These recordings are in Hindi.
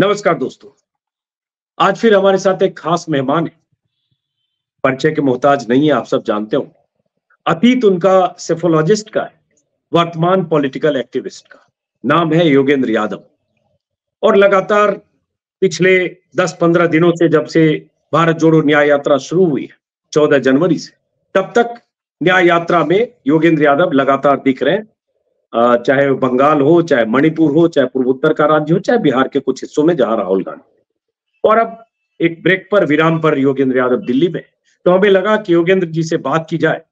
नमस्कार दोस्तों, आज फिर हमारे साथ एक खास मेहमान है। परिचय के मोहताज नहीं है, आप सब जानते हो। अतीत उनका सेफोलॉजिस्ट का है, वर्तमान पॉलिटिकल एक्टिविस्ट का। नाम है योगेंद्र यादव। और लगातार पिछले 10-15 दिनों से, जब से भारत जोड़ो न्याय यात्रा शुरू हुई है 14 जनवरी से, तब तक न्याय यात्रा में योगेंद्र यादव लगातार दिख रहे हैं। चाहे बंगाल हो, चाहे मणिपुर हो, चाहे पूर्वोत्तर का राज्य हो, चाहे बिहार के कुछ हिस्सों में जहां राहुल गांधी। और अब एक ब्रेक पर, विराम पर योगेंद्र यादव दिल्ली में। तो हमें लगा कि योगेंद्र जी से बात की जाए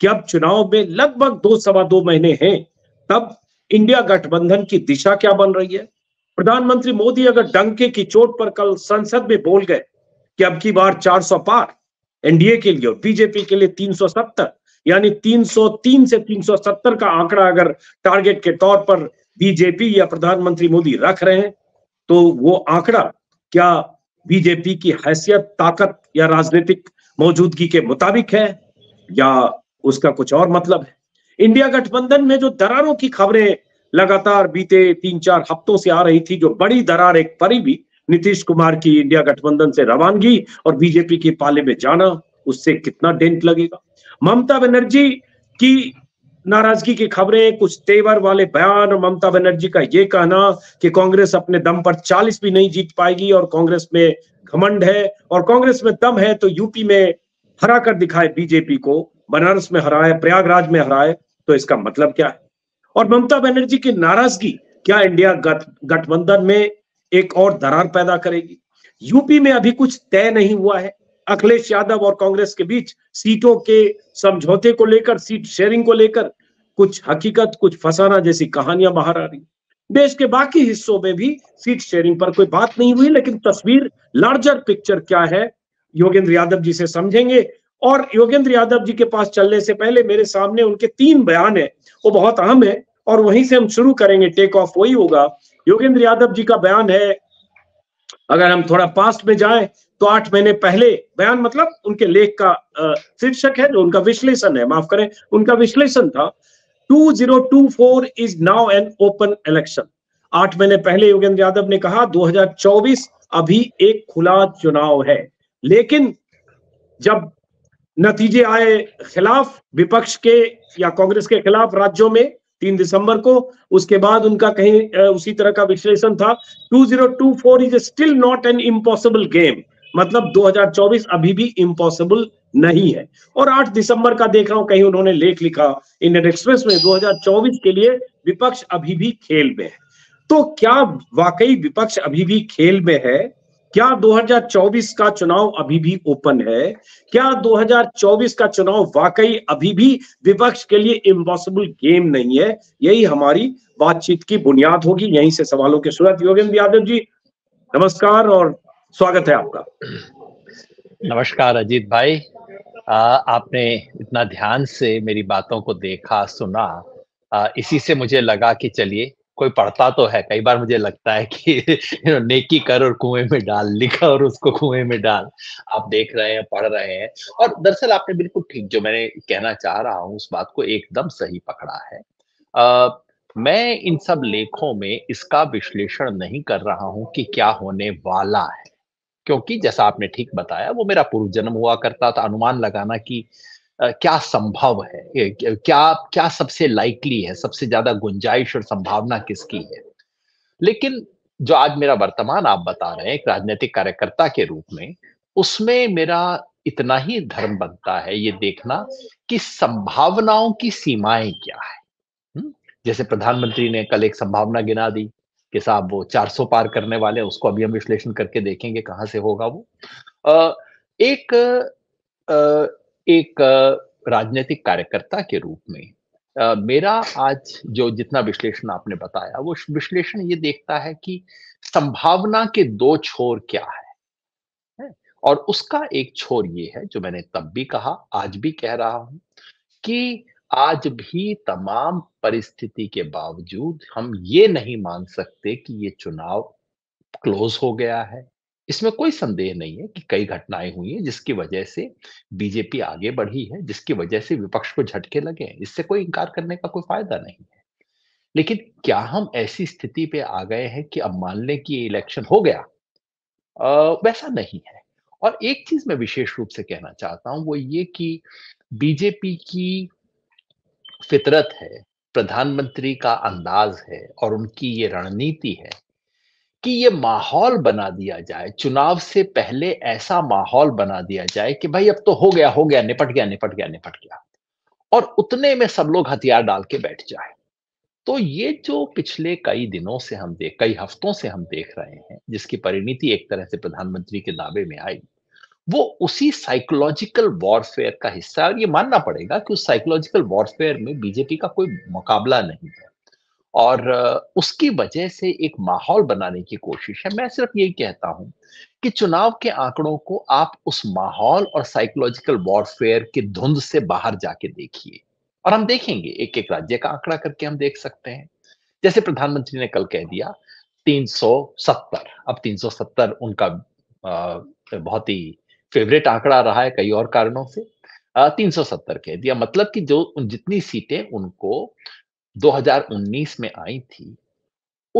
कि अब चुनाव में लगभग 2-2.25 महीने हैं, तब इंडिया गठबंधन की दिशा क्या बन रही है। प्रधानमंत्री मोदी अगर डंके की चोट पर कल संसद में बोल गए कि अब की बार 400 पार एनडीए के लिए और बीजेपी के लिए 370, यानी 303 से 370 का आंकड़ा अगर टारगेट के तौर पर बीजेपी या प्रधानमंत्री मोदी रख रहे हैं, तो वो आंकड़ा क्या बीजेपी की हैसियत, ताकत या राजनीतिक मौजूदगी के मुताबिक है, या उसका कुछ और मतलब है। इंडिया गठबंधन में जो दरारों की खबरें लगातार बीते 3-4 हफ्तों से आ रही थी, जो बड़ी दरार एक परी भी, नीतीश कुमार की इंडिया गठबंधन से रवानगी और बीजेपी के पाले में जाना, उससे कितना डेंट लगेगा। ममता बनर्जी की नाराजगी की खबरें, कुछ तेवर वाले बयान, और ममता बनर्जी का ये कहना कि कांग्रेस अपने दम पर 40 भी नहीं जीत पाएगी, और कांग्रेस में घमंड है और कांग्रेस में दम है, तो यूपी में हरा कर दिखाए बीजेपी को, बनारस में हराए, प्रयागराज में हराए, तो इसका मतलब क्या है। और ममता बनर्जी की नाराजगी क्या इंडिया गठबंधन में एक और दरार पैदा करेगी। यूपी में अभी कुछ तय नहीं हुआ है। अखिलेश यादव और कांग्रेस के बीच सीटों के समझौते को लेकर, सीट शेयरिंग को लेकर कुछ हकीकत, कुछ फसाना जैसी कहानियां बाहर आ रही। देश के बाकी हिस्सों में भी सीट शेयरिंग पर कोई बात नहीं हुई, लेकिन तस्वीर, लार्जर पिक्चर क्या है, योगेंद्र यादव जी से समझेंगे। और योगेंद्र यादव जी के पास चलने से पहले मेरे सामने उनके 3 बयान है, वो बहुत अहम है और वहीं से हम शुरू करेंगे, टेक ऑफ वही होगा। योगेंद्र यादव जी का बयान है, अगर हम थोड़ा पास्ट में जाएं तो 8 महीने पहले, बयान मतलब उनके लेख का शीर्षक है, जो उनका विश्लेषण है, माफ करें, उनका विश्लेषण था, 2024 is now an open election. 8 महीने पहले योगेंद्र यादव ने कहा 2024 अभी एक खुला चुनाव है, लेकिन जब नतीजे आए खिलाफ विपक्ष के या कांग्रेस के खिलाफ राज्यों में 3 दिसंबर को, उसके बाद उनका कहीं उसी तरह का विश्लेषण था, 2024 is still not an impossible game, मतलब 2024 अभी भी इम्पॉसिबल नहीं है। और 8 दिसंबर का देख रहा हूं कहीं उन्होंने लेख लिखा इंडियन एक्सप्रेस में, 2024 के लिए विपक्ष अभी भी खेल में है। तो क्या वाकई विपक्ष अभी भी खेल में है? क्या 2024 का चुनाव अभी भी ओपन है? क्या 2024 का चुनाव वाकई अभी भी विपक्ष के लिए इम्पॉसिबल गेम नहीं है? यही हमारी बातचीत की बुनियाद होगी, यहीं से सवालों की शुरुआत। योगेंद्र यादव जी नमस्कार और स्वागत है आपका। नमस्कार अजीत भाई, आपने इतना ध्यान से मेरी बातों को देखा, सुना, इसी से मुझे लगा कि चलिए कोई पढ़ता तो है। कई बार मुझे लगता है कि नेकी कर और कुएं में डाल, लिखा और उसको कुएं में डाल। आप देख रहे हैं, पढ़ रहे हैं, और दरअसल आपने बिल्कुल ठीक, जो मैंने कहना चाह रहा हूं उस बात को एकदम सही पकड़ा है। मैं इन सब लेखों में इसका विश्लेषण नहीं कर रहा हूं कि क्या होने वाला है, क्योंकि जैसा आपने ठीक बताया, वो मेरा पूर्व जन्म हुआ करता था, अनुमान लगाना कि क्या संभव है, क्या सबसे लाइकली है, सबसे ज्यादा गुंजाइश और संभावना किसकी है। लेकिन जो आज मेरा वर्तमान आप बता रहे हैं एक राजनीतिक कार्यकर्ता के रूप में, उसमें मेरा इतना ही धर्म बनता है ये देखना कि संभावनाओं की सीमाएं क्या है। जैसे प्रधानमंत्री ने कल एक संभावना गिना दी कि साहब वो 400 पार करने वाले, उसको अभी हम विश्लेषण करके देखेंगे कहाँ से होगा वो। एक राजनीतिक कार्यकर्ता के रूप में मेरा आज जो जितना विश्लेषण आपने बताया, वो विश्लेषण ये देखता है कि संभावना के 2 छोर क्या है। और उसका एक छोर ये है, जो मैंने तब भी कहा, आज भी कह रहा हूं, कि आज भी तमाम परिस्थिति के बावजूद हम ये नहीं मान सकते कि ये चुनाव क्लोज हो गया है। इसमें कोई संदेह नहीं है कि कई घटनाएं हुई हैं जिसकी वजह से बीजेपी आगे बढ़ी है, जिसकी वजह से विपक्ष को झटके लगे हैं, इससे कोई इनकार करने का कोई फायदा नहीं है। लेकिन क्या हम ऐसी स्थिति पे आ गए हैं कि अब मान लें कि इलेक्शन हो गया, वैसा नहीं है। और एक चीज मैं विशेष रूप से कहना चाहता हूं, वो ये कि बीजेपी की फितरत है, प्रधानमंत्री का अंदाज है और उनकी ये रणनीति है कि ये माहौल बना दिया जाए, चुनाव से पहले ऐसा माहौल बना दिया जाए कि भाई अब तो हो गया, निपट गया, निपट गया, निपट गया, और उतने में सब लोग हथियार डाल के बैठ जाए। तो ये जो पिछले कई हफ्तों से हम देख रहे हैं, जिसकी परिणति एक तरह से प्रधानमंत्री के दावे में आई, वो उसी साइकोलॉजिकल वॉरफेयर का हिस्सा है। और ये मानना पड़ेगा कि उस साइकोलॉजिकल वॉरफेयर में बीजेपी का कोई मुकाबला नहीं है, और उसकी वजह से एक माहौल बनाने की कोशिश है। मैं सिर्फ यही कहता हूं कि चुनाव के आंकड़ों को आप उस माहौल और साइकोलॉजिकल वॉरफेयर की धुंध से बाहर जाके देखिए, और हम देखेंगे एक एक राज्य का आंकड़ा करके हम देख सकते हैं। जैसे प्रधानमंत्री ने कल कह दिया 370, अब 370 उनका बहुत ही फेवरेट आंकड़ा रहा है कई और कारणों से, 370 कह दिया, मतलब कि जो जितनी सीटें उनको 2019 में आई थी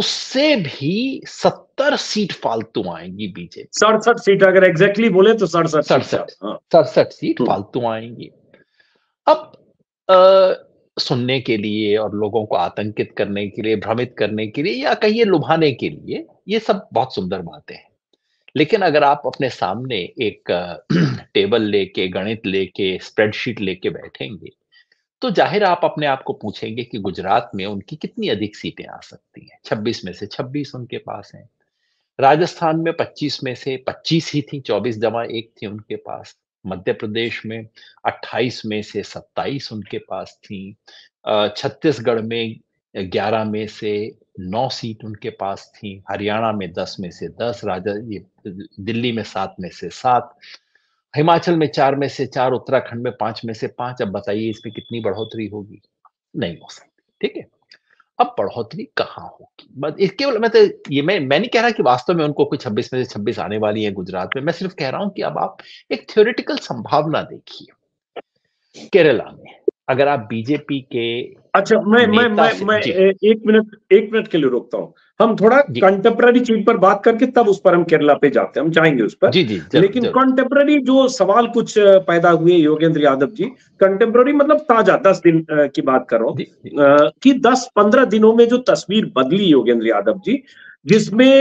उससे भी 70 सीट फालतू आएंगी बीजेपी, 67 सीट अगर एग्जैक्टली बोले तो 67 सीट फालतू आएंगी। अब सुनने के लिए और लोगों को आतंकित करने के लिए, भ्रमित करने के लिए, या कहिए लुभाने के लिए, ये सब बहुत सुंदर बातें हैं, लेकिन अगर आप अपने सामने एक टेबल लेके, गणित लेके, स्प्रेडशीट लेके बैठेंगे तो जाहिर आप अपने आप को पूछेंगे कि गुजरात में उनकी कितनी अधिक सीटें आ सकती हैं। 26 में से 26 उनके पास हैं, राजस्थान में 25 में से 25 ही थी, 24 जमा 1 थी उनके पास, मध्य प्रदेश में 28 में से 27 उनके पास थी, छत्तीसगढ़ में 11 में से 9 सीट उनके पास थी, हरियाणा में 10 में से 10, दिल्ली में 7 में से 7, हिमाचल में 4 में से 4, उत्तराखंड में 5 में से 5। अब बताइए इसमें कितनी बढ़ोतरी होगी? नहीं हो सकती। ठीक है, अब बढ़ोतरी कहाँ होगी? केवल मैं नहीं कह रहा कि वास्तव में उनको कोई 26 में से 26 आने वाली है गुजरात में, मैं सिर्फ कह रहा हूं कि अब आप एक थ्योरेटिकल संभावना देखिए। केरला में अगर आप बीजेपी के, अच्छा मैं एक मिनट के लिए रोकता हूँ, हम थोड़ा कंटेम्प्रेरी चीज पर बात करके तब उस पर हम केरला पे जाते हैं, हम जाएंगे उस पर। जी, लेकिन कंटेम्प्रेरी जो सवाल कुछ पैदा हुए योगेंद्र यादव जी, कंटेम्प्रेरी मतलब ताजा 10 दिन की बात कर रहा हूँ कि 10-15 दिनों में जो तस्वीर बदली योगेंद्र यादव जी, जिसमें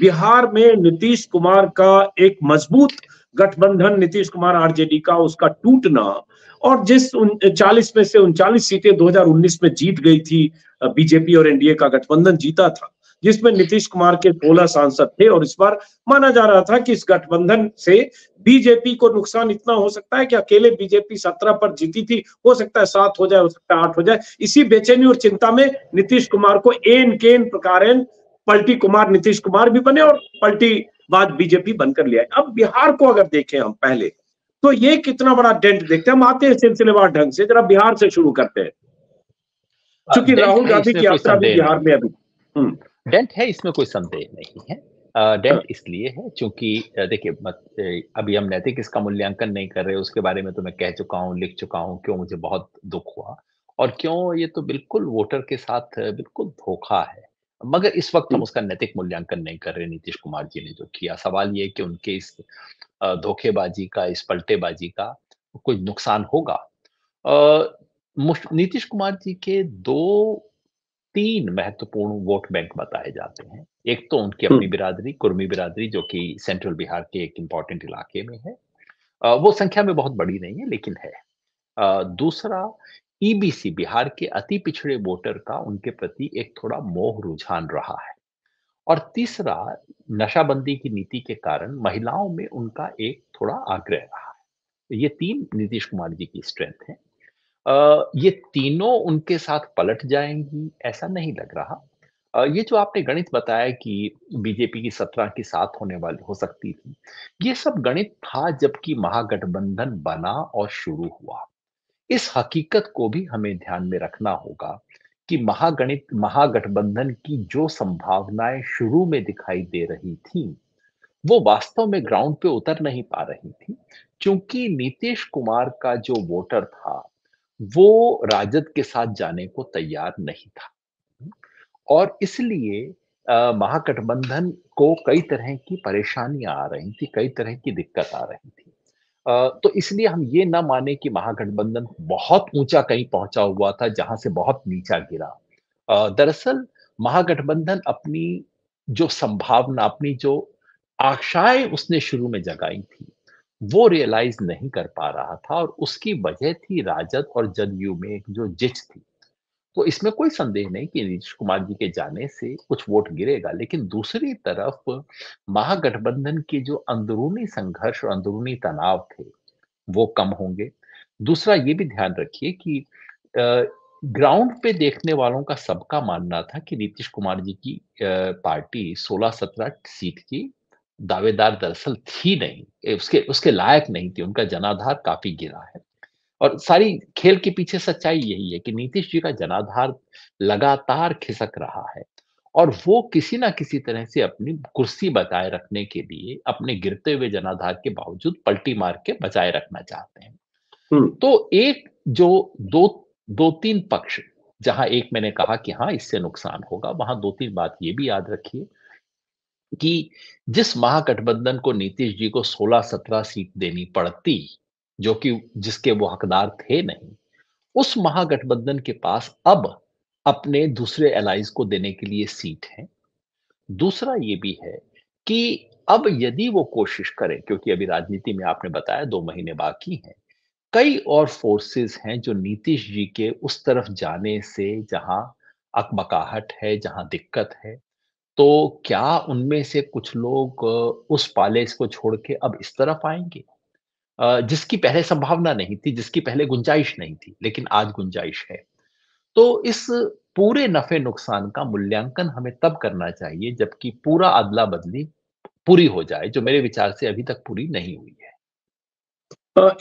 बिहार में नीतीश कुमार का एक मजबूत गठबंधन, नीतीश कुमार आरजेडी का, उसका टूटना, और जिस 40 में से 39 सीटें 2019 में जीत गई थी, बीजेपी और एनडीए का गठबंधन जीता था, जिसमें नीतीश कुमार के 16 सांसद थे, और इस बार माना जा रहा था कि इस गठबंधन से बीजेपी को नुकसान इतना हो सकता है कि अकेले बीजेपी 17 पर जीती थी, हो सकता है 7 हो जाए, हो सकता है 8 हो जाए। इसी बेचैनी और चिंता में नीतीश कुमार को एन केन प्रकारेण पलटी कुमार नीतीश कुमार भी बने और पलटी बाद बीजेपी बनकर लिया। अब बिहार को अगर देखें हम पहले, तो ये कितना बड़ा डेंट देखते हैं। हम आते हैं सिलसिलेवार ढंग से, जरा बिहार से शुरू करते हैं, क्योंकि राहुल गांधी की यात्रा भी बिहार में अभी डेंट है, इसमें कोई संदेह नहीं है। डेंट इसलिए है क्योंकि देखिए, अभी हम नैतिक इसका मूल्यांकन नहीं कर रहे, उसके बारे में तो मैं कह चुका हूँ, लिख चुका हूँ, क्यों मुझे बहुत दुख हुआ और क्यों ये तो बिल्कुल वोटर के साथ बिल्कुल धोखा है, मगर इस वक्त हम उसका नैतिक मूल्यांकन नहीं कर रहे। नीतीश कुमार जी ने जो किया, सवाल ये कि उनके इस धोखेबाजी का, इस पलटेबाजी का कोई नुकसान होगा। नीतीश कुमार जी के 2-3 महत्वपूर्ण वोट बैंक बताए जाते हैं। एक तो उनकी अपनी बिरादरी, कुर्मी बिरादरी, जो कि सेंट्रल बिहार के एक इम्पॉर्टेंट इलाके में है, वो संख्या में बहुत बड़ी नहीं है लेकिन है। दूसरा, ईबीसी, बिहार के अति पिछड़े वोटर का उनके प्रति एक थोड़ा मोह रुझान रहा है। और तीसरा, नशाबंदी की नीति के कारण महिलाओं में उनका एक थोड़ा आग्रह रहा है। ये 3 नीतीश कुमार जी की स्ट्रेंथ है। ये तीनों उनके साथ पलट जाएंगी ऐसा नहीं लग रहा। ये जो आपने गणित बताया कि बीजेपी की 17 की 7 होने वाली हो सकती थी, ये सब गणित था जबकि महागठबंधन बना और शुरू हुआ। इस हकीकत को भी हमें ध्यान में रखना होगा कि महागठबंधन की जो संभावनाएं शुरू में दिखाई दे रही थी, वो वास्तव में ग्राउंड पे उतर नहीं पा रही थी, क्योंकि नीतीश कुमार का जो वोटर था वो राजद के साथ जाने को तैयार नहीं था। और इसलिए महागठबंधन को कई तरह की परेशानियां आ रही थी, कई तरह की दिक्कत आ रही थी। तो इसलिए हम ये ना माने कि महागठबंधन बहुत ऊंचा कहीं पहुंचा हुआ था जहां से बहुत नीचा गिरा। दरअसल महागठबंधन अपनी जो संभावना, अपनी जो आशाएं उसने शुरू में जगाई थी, वो रियलाइज नहीं कर पा रहा था, और उसकी वजह थी राजद और जदयू में एक जो जिच थी। तो इसमें कोई संदेह नहीं कि नीतीश कुमार जी के जाने से कुछ वोट गिरेगा, लेकिन दूसरी तरफ महागठबंधन के जो अंदरूनी संघर्ष और अंदरूनी तनाव थे वो कम होंगे। दूसरा ये भी ध्यान रखिए कि ग्राउंड पे देखने वालों का सबका मानना था कि नीतीश कुमार जी की पार्टी 16-17 सीट की दावेदार दरअसल थी नहीं, उसके लायक नहीं थी, उनका जनाधार काफी गिरा है। और सारी खेल के पीछे सच्चाई यही है कि नीतीश जी का जनाधार लगातार खिसक रहा है, और वो किसी ना किसी तरह से अपनी कुर्सी बचाए रखने के लिए अपने गिरते हुए जनाधार के बावजूद पलटी मार के बचाए रखना चाहते हैं। तो एक जो दो तीन पक्ष, जहां एक मैंने कहा कि हाँ इससे नुकसान होगा, वहां दो तीन बात ये भी याद रखिए कि जिस महागठबंधन को नीतीश जी को 16-17 सीट देनी पड़ती, जो कि जिसके वो हकदार थे नहीं, उस महागठबंधन के पास अब अपने दूसरे एलाइज को देने के लिए सीट है। दूसरा ये भी है कि अब यदि वो कोशिश करें, क्योंकि अभी राजनीति में आपने बताया 2 महीने बाकी हैं, कई और फोर्सेस हैं जो नीतीश जी के उस तरफ जाने से जहां अकबकाहट है, जहां दिक्कत है, तो क्या उनमें से कुछ लोग उस पैलेस को छोड़ के अब इस तरफ आएंगे, जिसकी पहले संभावना नहीं थी, जिसकी पहले गुंजाइश नहीं थी, लेकिन आज गुंजाइश है। तो इस पूरे नफे नुकसान का मूल्यांकन हमें तब करना चाहिए जबकि पूरा अदला बदली पूरी हो जाए, जो मेरे विचार से अभी तक पूरी नहीं हुई है।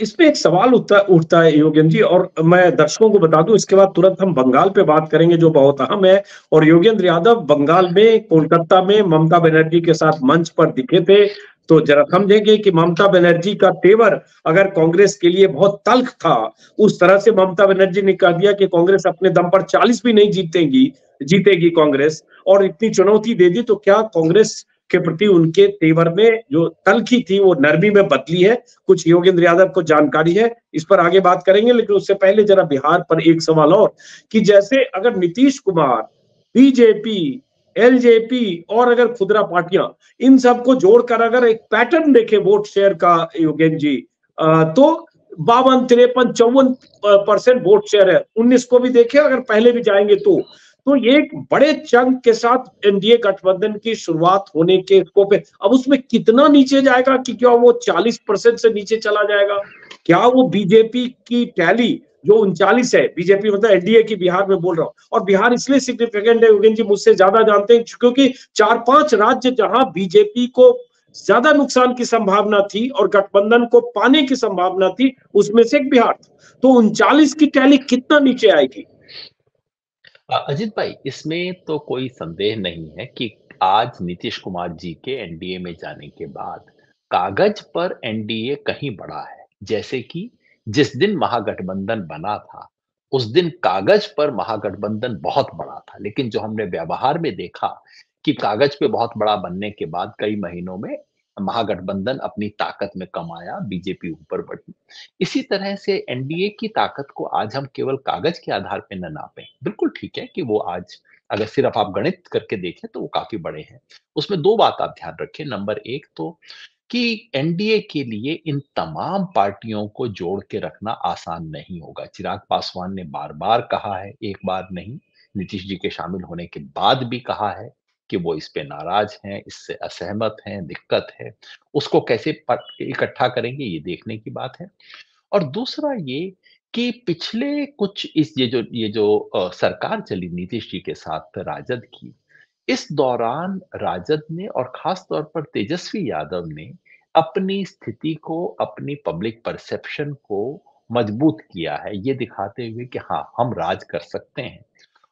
इसमें एक सवाल उठता है योगेंद्र जी, और मैं दर्शकों को बता दूं, इसके बाद तुरंत हम बंगाल पे बात करेंगे जो बहुत अहम है। और योगेंद्र यादव बंगाल में कोलकाता में ममता बनर्जी के साथ मंच पर दिखे थे, तो जरा समझेंगे कि ममता बनर्जी का तेवर अगर कांग्रेस के लिए बहुत तल्ख था, उस तरह से ममता बनर्जी ने कह दिया कि कांग्रेस अपने दम पर 40 भी नहीं जीतेगी कांग्रेस, और इतनी चुनौती दे दी, तो क्या कांग्रेस के प्रति उनके तेवर में जो तल्खी थी वो नरमी में बदली है? कुछ योगेंद्र यादव को जानकारी है, इस पर आगे बात करेंगे। लेकिन उससे पहले जरा बिहार पर एक सवाल और, कि जैसे अगर नीतीश कुमार, बीजेपी, एलजेपी और अगर खुदरा पार्टियां, इन सबको जोड़कर अगर एक पैटर्न देखे वोट शेयर का योगेंद्र जी, तो 52-53-54% वोट शेयर है। 19 को भी देखे अगर पहले भी जाएंगे तो ये एक बड़े चंक के साथ एनडीए गठबंधन की शुरुआत होने के स्कोप है। अब उसमें कितना नीचे जाएगा, कि क्या वो 40% से नीचे चला जाएगा? क्या वो बीजेपी की टैली जो 39 है, बीजेपी मतलब एनडीए की, बिहार में बोल रहा हूँ, और बिहार इसलिए सिग्निफिकेंट है योगेंद्र जी, मुझसे ज्यादा जानते हैं, क्योंकि 4-5 राज्य जहां बीजेपी को ज्यादा नुकसान की संभावना थी और गठबंधन को पाने की संभावना थी, उसमें से एक बिहार था। तो 39 की टैली कितना नीचे आएगी? अजित भाई, इसमें तो कोई संदेह नहीं है कि आज नीतीश कुमार जी के एनडीए में जाने के बाद कागज पर एनडीए कहीं बड़ा है, जैसे कि जिस दिन महागठबंधन बना था उस दिन कागज पर महागठबंधन बहुत बड़ा था, लेकिन जो हमने व्यवहार में देखा कि कागज पे बहुत बड़ा बनने के बाद कई महीनों में महागठबंधन अपनी ताकत में कम आया, बीजेपी ऊपर बढ़ी। इसी तरह से एनडीए की ताकत को आज हम केवल कागज के आधार पर न नापें। बिल्कुल ठीक है कि वो आज अगर सिर्फ आप गणित करके देखें तो वो काफी बड़े हैं। उसमें 2 बात आप ध्यान रखें। नंबर 1 तो कि एनडीए के लिए इन तमाम पार्टियों को जोड़ के रखना आसान नहीं होगा। चिराग पासवान ने बार बार कहा है, एक बार नहीं, नीतीश जी के शामिल होने के बाद भी कहा है कि वो इस पे नाराज हैं, इससे असहमत हैं, दिक्कत है। उसको कैसे इकट्ठा करेंगे ये देखने की बात है। और दूसरा ये कि पिछले कुछ ये जो सरकार चली नीतीश जी के साथ राजद की, इस दौरान राजद ने और खास तौर पर तेजस्वी यादव ने अपनी स्थिति को, अपनी पब्लिक परसेप्शन को मजबूत किया है, ये दिखाते हुए कि हाँ हम राज कर सकते हैं।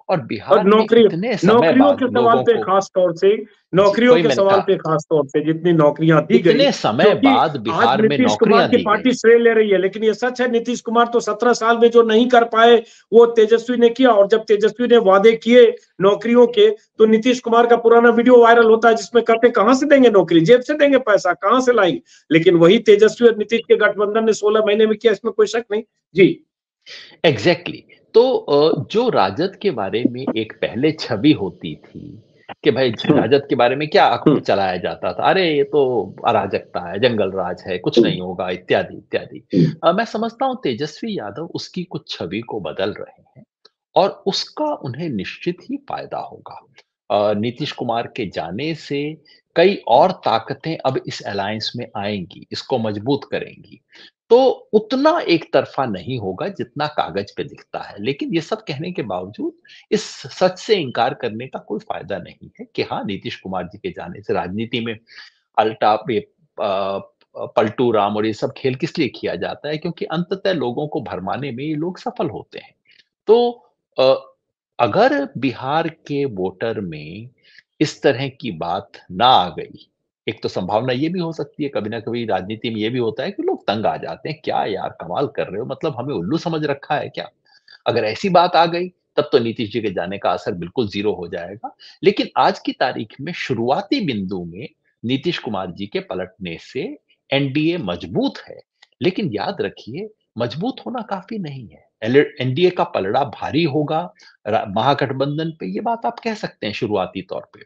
और बिहार में इतने समय बाद लोगों को नौकरियों के सवाल पे खास तौर से जितनी नौकरियां दी गई, इतने समय बाद बिहार में नौकरियां दी गई, पार्टी श्रेय ले रही है। लेकिन ये सच है, नीतीश कुमार तो 17 साल में जो नहीं कर पाए वो तेजस्वी ने किया। और जब तेजस्वी ने वादे किए नौकरियों के तो नीतीश कुमार का पुराना वीडियो वायरल होता है जिसमें कहते कहां से देंगे नौकरी, जेब से देंगे पैसा, कहां से लाएंगे। लेकिन वही तेजस्वी और नीतीश के गठबंधन ने 16 महीने में किया, इसमें कोई शक नहीं। जी एग्जैक्टली तो जो राजद के बारे में एक पहले छवि होती थी कि भाई राजद के बारे में क्या अखबार चलाया जाता था, अरे ये तो अराजकता है, जंगल राज है, कुछ नहीं होगा इत्यादि इत्यादि, मैं समझता हूं तेजस्वी यादव उसकी कुछ छवि को बदल रहे हैं और उसका उन्हें निश्चित ही फायदा होगा। नीतीश कुमार के जाने से कई और ताकतें अब इस अलायंस में आएंगी, इसको मजबूत करेंगी, तो उतना एक तरफा नहीं होगा जितना कागज पे दिखता है। लेकिन ये सब कहने के बावजूद इस सच से इनकार करने का कोई फायदा नहीं है कि हाँ नीतीश कुमार जी के जाने से राजनीति में अल्टा पलटू राम और ये सब खेल किस लिए किया जाता है, क्योंकि अंततः लोगों को भरमाने में ये लोग सफल होते हैं। तो अगर बिहार के वोटर में इस तरह की बात ना आ गई, एक तो संभावना ये भी हो सकती है, कभी ना कभी राजनीति में ये भी होता है कि लोग तंग आ जाते हैं, क्या यार कमाल कर रहे हो, मतलब हमें उल्लू समझ रखा है क्या। अगर ऐसी बात आ गई तब तो नीतीश जी के जाने का असर बिल्कुल जीरो हो जाएगा। लेकिन आज की तारीख में शुरुआती बिंदु में नीतीश कुमार जी के पलटने से एनडीए मजबूत है, लेकिन याद रखिए मजबूत होना काफी नहीं है। एनडीए का पलड़ा भारी होगा महागठबंधन पे, ये बात आप कह सकते हैं शुरुआती तौर पे,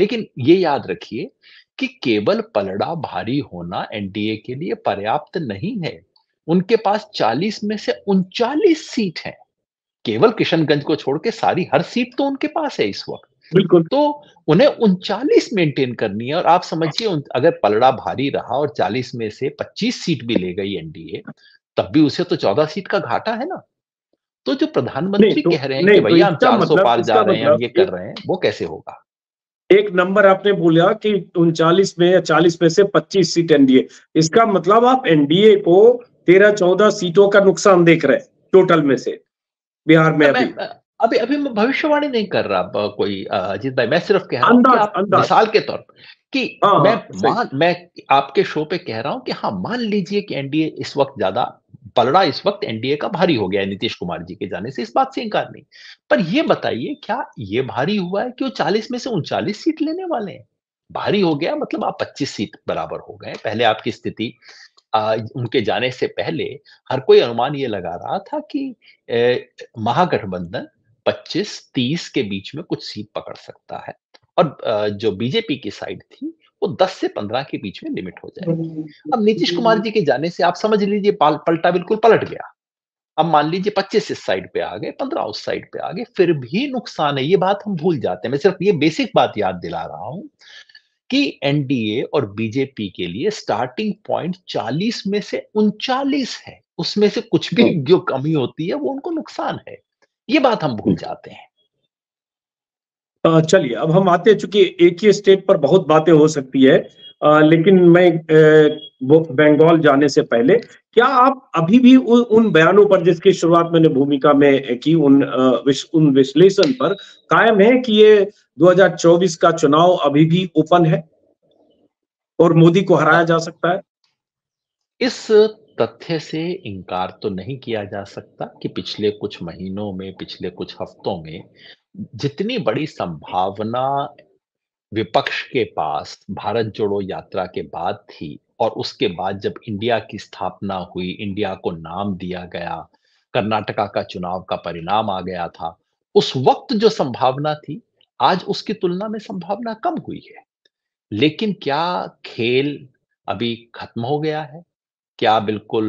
लेकिन ये याद रखिए कि केवल पलड़ा भारी होना एनडीए के लिए पर्याप्त नहीं है। उनके पास 40 में से 39 सीट हैं, केवल किशनगंज को छोड़ के सारी हर सीट तो उनके पास है इस वक्त, बिल्कुल। तो उन्हें 39 मेंटेन करनी है। और आप समझिए अगर पलड़ा भारी रहा और 40 में से 25 सीट भी ले गई एनडीए, तब भी उसे तो 14 सीट का घाटा है ना। तो जो प्रधानमंत्री कह रहे हैं कि भैया हम 400 पार जा रहे हैं, हम ये कर रहे हैं, वो कैसे होगा। एक नंबर आपने बोला कि 39 में या 40 में से 25 सीट एनडीए, इसका मतलब आप एनडीए को 13-14 सीटों का नुकसान देख रहे हैं टोटल में से बिहार में। अभी मैं भविष्यवाणी नहीं कर रहा कोई अजीत भाई, मैं सिर्फ कह रहा हूँ मिसाल के तौर पर कि मैं आपके शो पे कह रहा हूं कि हाँ मान लीजिए कि एनडीए इस वक्त ज्यादा पलड़ा इस वक्त एनडीए का भारी हो गया है नीतीश कुमार जी के जाने से, इस बात से इनकार नहीं। पर यह बताइए क्या ये भारी हुआ है कि वो 40 में से 39 सीट लेने वाले हैं? भारी हो गया मतलब आप 25 सीट बराबर हो गए। पहले आपकी स्थिति उनके जाने से पहले हर कोई अनुमान ये लगा रहा था कि महागठबंधन 25-30 के बीच में कुछ सीट पकड़ सकता है और जो बीजेपी की साइड थी वो 10 से 15 के बीच में लिमिट हो जाएगी। अब नीतीश कुमार जी के जाने से आप समझ लीजिए पलटा बिल्कुल पलट गया। अब मान लीजिए 25 इस साइड पे आ गए, 15 उस साइड पे आ गए, फिर भी नुकसान है। ये बात हम भूल जाते हैं। मैं सिर्फ ये बेसिक बात याद दिला रहा हूं कि एनडीए और बीजेपी के लिए स्टार्टिंग पॉइंट 40 में से 39 है, उसमें से कुछ भी जो कमी होती है वो उनको नुकसान है। ये बात हम भूल जाते हैं। चलिए अब हम आते हैं, चूंकि एक ही स्टेट पर बहुत बातें हो सकती है, लेकिन मैं बंगाल जाने से पहले क्या आप अभी भी उन बयानों पर जिसकी शुरुआत मैंने भूमिका में की, उन विश्लेषण पर कायम है कि ये 2024 का चुनाव अभी भी ओपन है और मोदी को हराया जा सकता है? इस तथ्य से इनकार तो नहीं किया जा सकता कि पिछले कुछ महीनों में, पिछले कुछ हफ्तों में जितनी बड़ी संभावना विपक्ष के पास भारत जोड़ो यात्रा के बाद थी और उसके बाद जब इंडिया की स्थापना हुई, इंडिया को नाम दिया गया, कर्नाटका का चुनाव का परिणाम आ गया था, उस वक्त जो संभावना थी आज उसकी तुलना में संभावना कम हुई है। लेकिन क्या खेल अभी खत्म हो गया है? क्या बिल्कुल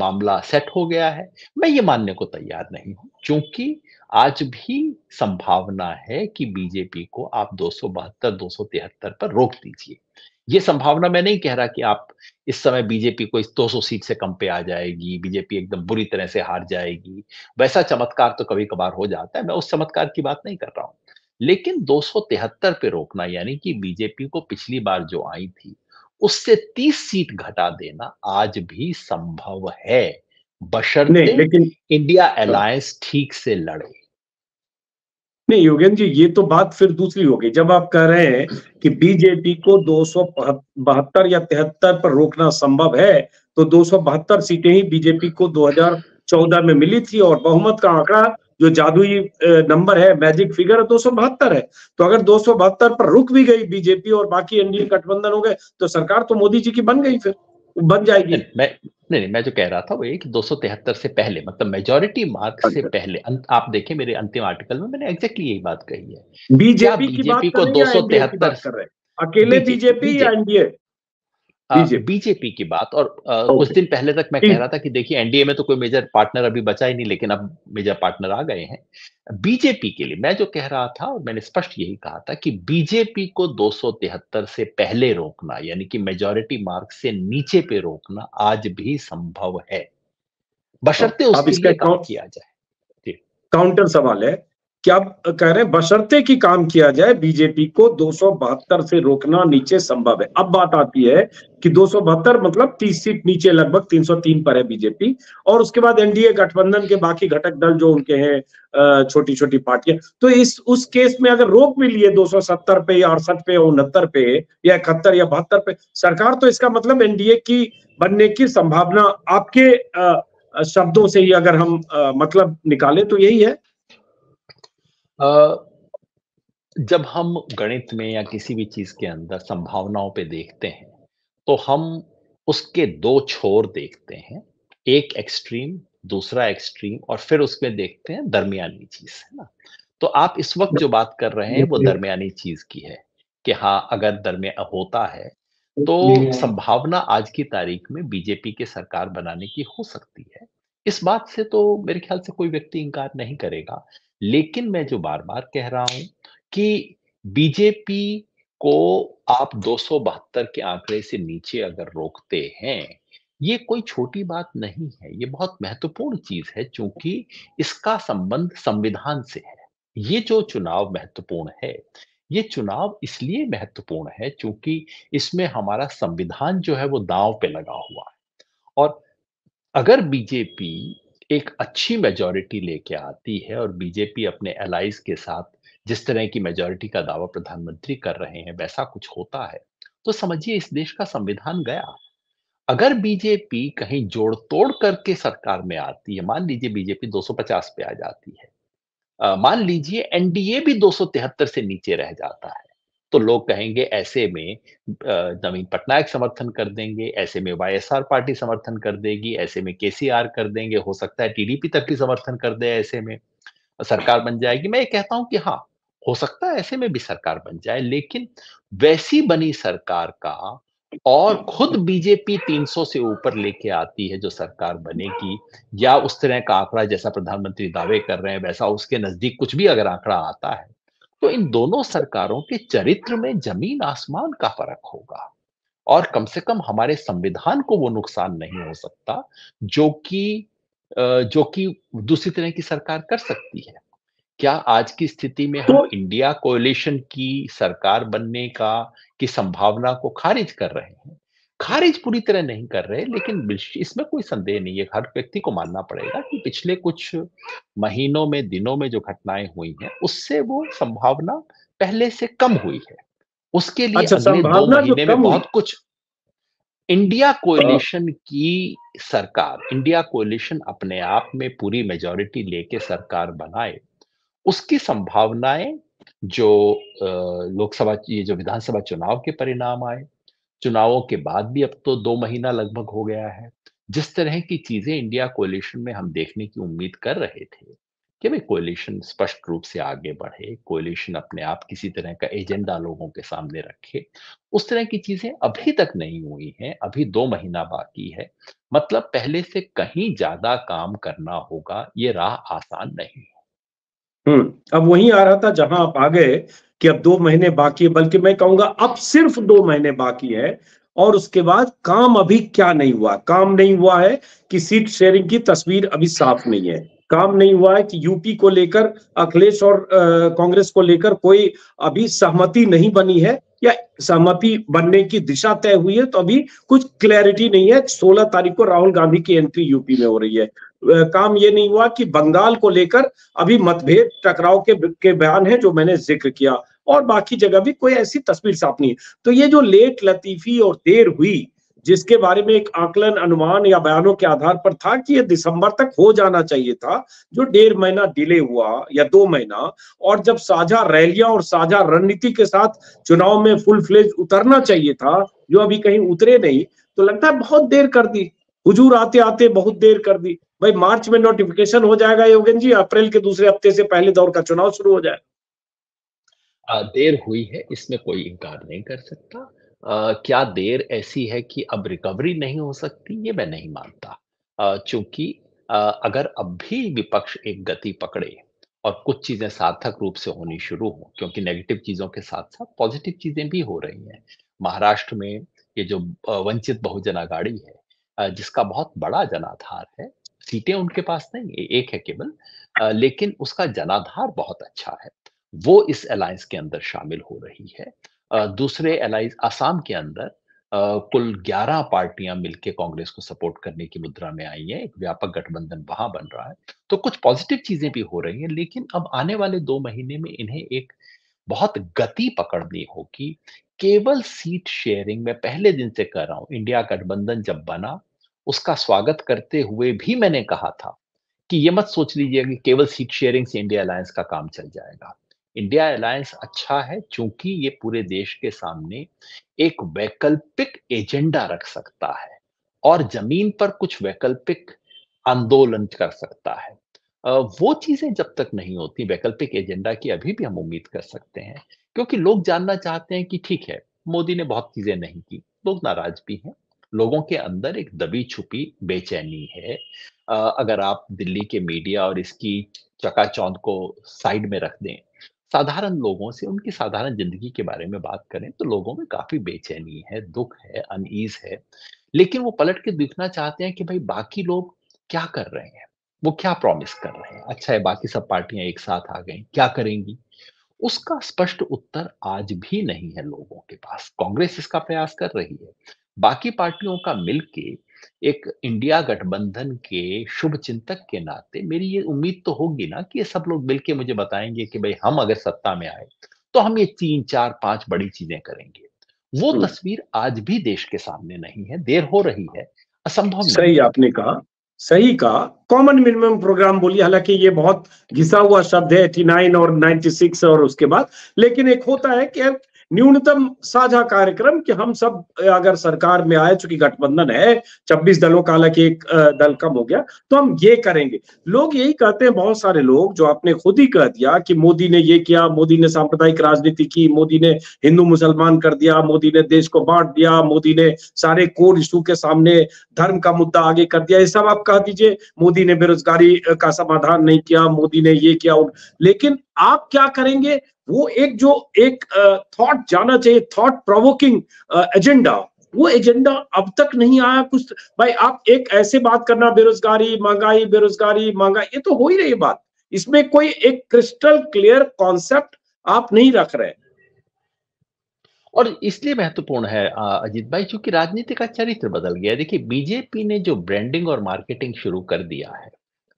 मामला सेट हो गया है? मैं ये मानने को तैयार नहीं हूं, क्योंकि आज भी संभावना है कि बीजेपी को आप 272-273 पर रोक दीजिए। ये संभावना मैं नहीं कह रहा कि आप इस समय बीजेपी को इस 200 सीट से कम पे आ जाएगी, बीजेपी एकदम बुरी तरह से हार जाएगी, वैसा चमत्कार तो कभी कभार हो जाता है, मैं उस चमत्कार की बात नहीं कर रहा हूं। लेकिन 273 पे रोकना यानी कि बीजेपी को पिछली बार जो आई थी उससे 30 सीट घटा देना आज भी संभव है, बशर्ते इंडिया अलायंस ठीक से लड़े। नहीं योगेंद्र जी, ये तो बात फिर दूसरी हो गई जब आप कह रहे हैं कि बीजेपी को 272 या 73 पर रोकना संभव है, तो 272 सीटें ही बीजेपी को 2014 में मिली थी और बहुमत का आंकड़ा जो जादुई नंबर है, मैजिक फिगर है, 272 है। तो अगर 272 पर रुक भी गई बीजेपी और बाकी एनडीए गठबंधन हो गए तो सरकार तो मोदी जी की बन गई, फिर बन जाएगी। मैं जो कह रहा था वो ये कि 273 से पहले, मतलब मेजॉरिटी मार्क से पहले, आप देखें मेरे अंतिम आर्टिकल में मैंने एग्जैक्टली यही बात कही है। बीजेपी को 273 अकेले बीजेपी या एनडीए, बीजेपी की बात। और कुछ दिन पहले तक मैं कह रहा था कि देखिए एनडीए में तो कोई मेजर पार्टनर अभी बचा ही नहीं, लेकिन अब मेजर पार्टनर आ गए हैं। बीजेपी के लिए मैं जो कह रहा था और मैंने स्पष्ट यही कहा था कि बीजेपी को 273 से पहले रोकना, यानी कि मेजॉरिटी मार्क से नीचे पे रोकना आज भी संभव है, बशर्ते उसके लिए काम किया जाए। काउंटर सवाल है, क्या कह रहे हैं बशर्ते की काम किया जाए, बीजेपी को 272 से रोकना नीचे संभव है। अब बात आती है कि 272 मतलब 30 सीट नीचे, लगभग 303 पर है बीजेपी, और उसके बाद एनडीए गठबंधन के बाकी घटक दल जो उनके हैं, छोटी छोटी पार्टियां। तो इस उस केस में अगर रोक भी लिए 270 पे या 68 पे या 69 पे या 71 या 72 पे सरकार, तो इसका मतलब एनडीए की बनने की संभावना आपके शब्दों से ही अगर हम मतलब निकालें तो यही है। जब हम गणित में या किसी भी चीज के अंदर संभावनाओं पे देखते हैं तो हम उसके दो छोर देखते हैं, एक एक्सट्रीम, दूसरा एक्सट्रीम, और फिर उसमें देखते हैं दरमियानी चीज, है ना। तो आप इस वक्त जो बात कर रहे हैं वो दरमियानी चीज की है कि हाँ अगर दरमियान होता है तो संभावना आज की तारीख में बीजेपी के सरकार बनाने की हो सकती है। इस बात से तो मेरे ख्याल से कोई व्यक्ति इंकार नहीं करेगा, लेकिन मैं जो बार बार कह रहा हूं कि बीजेपी को आप 272 के आंकड़े से नीचे अगर रोकते हैं, ये कोई छोटी बात नहीं है, ये बहुत महत्वपूर्ण चीज है, क्योंकि इसका संबंध संविधान से है। ये जो चुनाव महत्वपूर्ण है, ये चुनाव इसलिए महत्वपूर्ण है क्योंकि इसमें हमारा संविधान जो है वो दांव पे लगा हुआ है। और अगर बीजेपी एक अच्छी मेजॉरिटी लेके आती है, और बीजेपी अपने एलाइज के साथ जिस तरह की मेजॉरिटी का दावा प्रधानमंत्री कर रहे हैं वैसा कुछ होता है, तो समझिए इस देश का संविधान गया। अगर बीजेपी कहीं जोड़ तोड़ करके सरकार में आती है, मान लीजिए बीजेपी 250 पे आ जाती है, मान लीजिए एनडीए भी 273 से नीचे रह जाता है, तो लोग कहेंगे ऐसे में नवीन पटनायक समर्थन कर देंगे, ऐसे में वाईएसआर पार्टी समर्थन कर देगी, ऐसे में केसीआर कर देंगे, हो सकता है टीडीपी तक भी समर्थन कर दे, ऐसे में सरकार बन जाएगी। मैं ये कहता हूं कि हाँ हो सकता है ऐसे में भी सरकार बन जाए, लेकिन वैसी बनी सरकार का, और खुद बीजेपी 300 से ऊपर लेके आती है जो सरकार बनेगी, या उस तरह का आंकड़ा जैसा प्रधानमंत्री दावे कर रहे हैं वैसा उसके नजदीक कुछ भी अगर आंकड़ा आता है, तो इन दोनों सरकारों के चरित्र में जमीन आसमान का फर्क होगा। और कम से कम हमारे संविधान को वो नुकसान नहीं हो सकता जो कि दूसरी तरह की सरकार कर सकती है। क्या आज की स्थिति में हम इंडिया कोएलिशन की सरकार बनने का की संभावना को खारिज कर रहे हैं? खारिज पूरी तरह नहीं कर रहे, लेकिन इसमें कोई संदेह नहीं है, हर व्यक्ति को मानना पड़ेगा कि पिछले कुछ महीनों में, दिनों में जो घटनाएं हुई हैं उससे वो संभावना पहले से कम हुई है। उसके लिए अगले 2 महीने में बहुत कुछ इंडिया कोएलिशन की सरकार, इंडिया कोएलिशन अपने आप में पूरी मेजोरिटी लेके सरकार बनाए, उसकी संभावनाएं जो लोकसभा, ये जो विधानसभा चुनाव के परिणाम आए, चुनावों के बाद भी अब तो 2 महीना लगभग हो गया है, जिस तरह की चीजें इंडिया कोएलिशन में हम देखने की उम्मीद कर रहे थे कि भाई कोएलिशन स्पष्ट रूप से आगे बढ़े, कोएलिशन अपने आप किसी तरह का एजेंडा लोगों के सामने रखे, उस तरह की चीजें अभी तक नहीं हुई हैं। अभी 2 महीना बाकी है, मतलब पहले से कहीं ज्यादा काम करना होगा, ये राह आसान नहीं है। अब वही आ रहा था जहां आप आ गए कि अब 2 महीने बाकी है, बल्कि मैं कहूंगा अब सिर्फ 2 महीने बाकी है, और उसके बाद काम अभी क्या नहीं हुआ। काम नहीं हुआ है कि सीट शेयरिंग की तस्वीर अभी साफ नहीं है, काम नहीं हुआ है कि यूपी को लेकर अखिलेश और कांग्रेस को लेकर कोई अभी सहमति नहीं बनी है, या सहमति बनने की दिशा तय हुई है तो अभी कुछ क्लैरिटी नहीं है। 16 तारीख को राहुल गांधी की एंट्री यूपी में हो रही है, काम ये नहीं हुआ कि बंगाल को लेकर अभी मतभेद टकराव के बयान है जो मैंने जिक्र किया, और बाकी जगह भी कोई ऐसी तस्वीर साफ नहीं है। तो ये जो लेट लतीफी और देर हुई जिसके बारे में एक आकलन अनुमान या बयानों के आधार पर था कि यह दिसंबर तक हो जाना चाहिए था, जो 1.5 महीना डिले हुआ या 2 महीना, और जब साझा रैलियां और साझा रणनीति के साथ चुनाव में फुल फ्लेज उतरना चाहिए था जो अभी कहीं उतरे नहीं, तो लगता है बहुत देर कर दी, हुजूर आते आते बहुत देर कर दी। भाई मार्च में नोटिफिकेशन हो जाएगा योगेंद्र जी, अप्रैल के दूसरे हफ्ते से पहले दौर का चुनाव शुरू हो जाएगा। देर हुई है, इसमें कोई इंकार नहीं कर सकता। क्या देर ऐसी है कि अब रिकवरी नहीं हो सकती, ये मैं नहीं मानता। चूंकि अगर अब भी विपक्ष एक गति पकड़े और कुछ चीजें सार्थक रूप से होनी शुरू हो, क्योंकि नेगेटिव चीजों के साथ साथ पॉजिटिव चीजें भी हो रही हैं। महाराष्ट्र में ये जो वंचित बहुजन आघाड़ी है जिसका बहुत बड़ा जनाधार है, सीटें उनके पास नहीं है, एक है केवल, लेकिन उसका जनाधार बहुत अच्छा है, वो इस अलायंस के अंदर शामिल हो रही है। दूसरे अलाइज असम के अंदर कुल 11 पार्टियां मिलकर कांग्रेस को सपोर्ट करने की मुद्रा में आई हैं, एक व्यापक गठबंधन वहां बन रहा है। तो कुछ पॉजिटिव चीजें भी हो रही हैं, लेकिन अब आने वाले 2 महीने में इन्हें एक बहुत गति पकड़नी होगी। केवल सीट शेयरिंग में पहले दिन से कह रहा हूं, इंडिया गठबंधन जब बना उसका स्वागत करते हुए भी मैंने कहा था कि ये मत सोच लीजिए कि केवल सीट शेयरिंग से इंडिया अलायंस का काम चल जाएगा। इंडिया अलायंस अच्छा है क्योंकि ये पूरे देश के सामने एक वैकल्पिक एजेंडा रख सकता है और जमीन पर कुछ वैकल्पिक आंदोलन कर सकता है। वो चीजें जब तक नहीं होती, वैकल्पिक एजेंडा की अभी भी हम उम्मीद कर सकते हैं, क्योंकि लोग जानना चाहते हैं कि ठीक है मोदी ने बहुत चीजें नहीं की, लोग नाराज भी हैं, लोगों के अंदर एक दबी छुपी बेचैनी है। अगर आप दिल्ली के मीडिया और इसकी चकाचौंध को साइड में रख दें, साधारण लोगों से उनकी साधारण जिंदगी के बारे में बात करें, तो लोगों में काफी बेचैनी है, दुख है, अनईज है। लेकिन वो पलट के देखना चाहते हैं कि भाई बाकी लोग क्या कर रहे हैं, वो क्या प्रॉमिस कर रहे हैं। अच्छा है बाकी सब पार्टियां एक साथ आ गई, क्या करेंगी, उसका स्पष्ट उत्तर आज भी नहीं है लोगों के पास। कांग्रेस इसका प्रयास कर रही है, बाकी पार्टियों का मिलके एक इंडिया गठबंधन के शुभ चिंतक के नाते मेरी ये उम्मीद तो होगी ना कि ये सब लोग मिलके मुझे बताएंगे कि भाई हम अगर सत्ता में आए तो हम ये 3, 4, 5 बड़ी चीजें करेंगे। वो तस्वीर आज भी देश के सामने नहीं है, देर हो रही है, असंभव। सही आपने कहा, सही कहा। कॉमन मिनिमम प्रोग्राम बोलिए, हालांकि ये बहुत घिसा हुआ शब्द है 89 और 96 और उसके बाद, लेकिन एक होता है कि न्यूनतम साझा कार्यक्रम कि हम सब अगर सरकार में आए, चूंकि गठबंधन है 26 दलों का, हालांकि एक दल कम हो गया, तो हम ये करेंगे। लोग यही कहते हैं, बहुत सारे लोग, जो आपने खुद ही कह दिया कि मोदी ने ये किया, मोदी ने सांप्रदायिक राजनीति की, मोदी ने हिंदू मुसलमान कर दिया, मोदी ने देश को बांट दिया, मोदी ने सारे कोर इशू के सामने धर्म का मुद्दा आगे कर दिया, ये सब आप कह दीजिए, मोदी ने बेरोजगारी का समाधान नहीं किया, मोदी ने ये किया। लेकिन आप क्या करेंगे, वो एक जो एक थॉट जाना चाहिए, थॉट प्रोवोकिंग एजेंडा, वो एजेंडा अब तक नहीं आया कुछ। भाई आप एक ऐसे बात करना, बेरोजगारी, महंगाई, बेरोजगारी, महंगाई, ये तो हो ही रही बात, इसमें कोई एक क्रिस्टल क्लियर कॉन्सेप्ट आप नहीं रख रहे। और इसलिए महत्वपूर्ण है अजीत भाई, चूंकि राजनीति का चरित्र बदल गया। देखिए बीजेपी ने जो ब्रांडिंग और मार्केटिंग शुरू कर दिया है,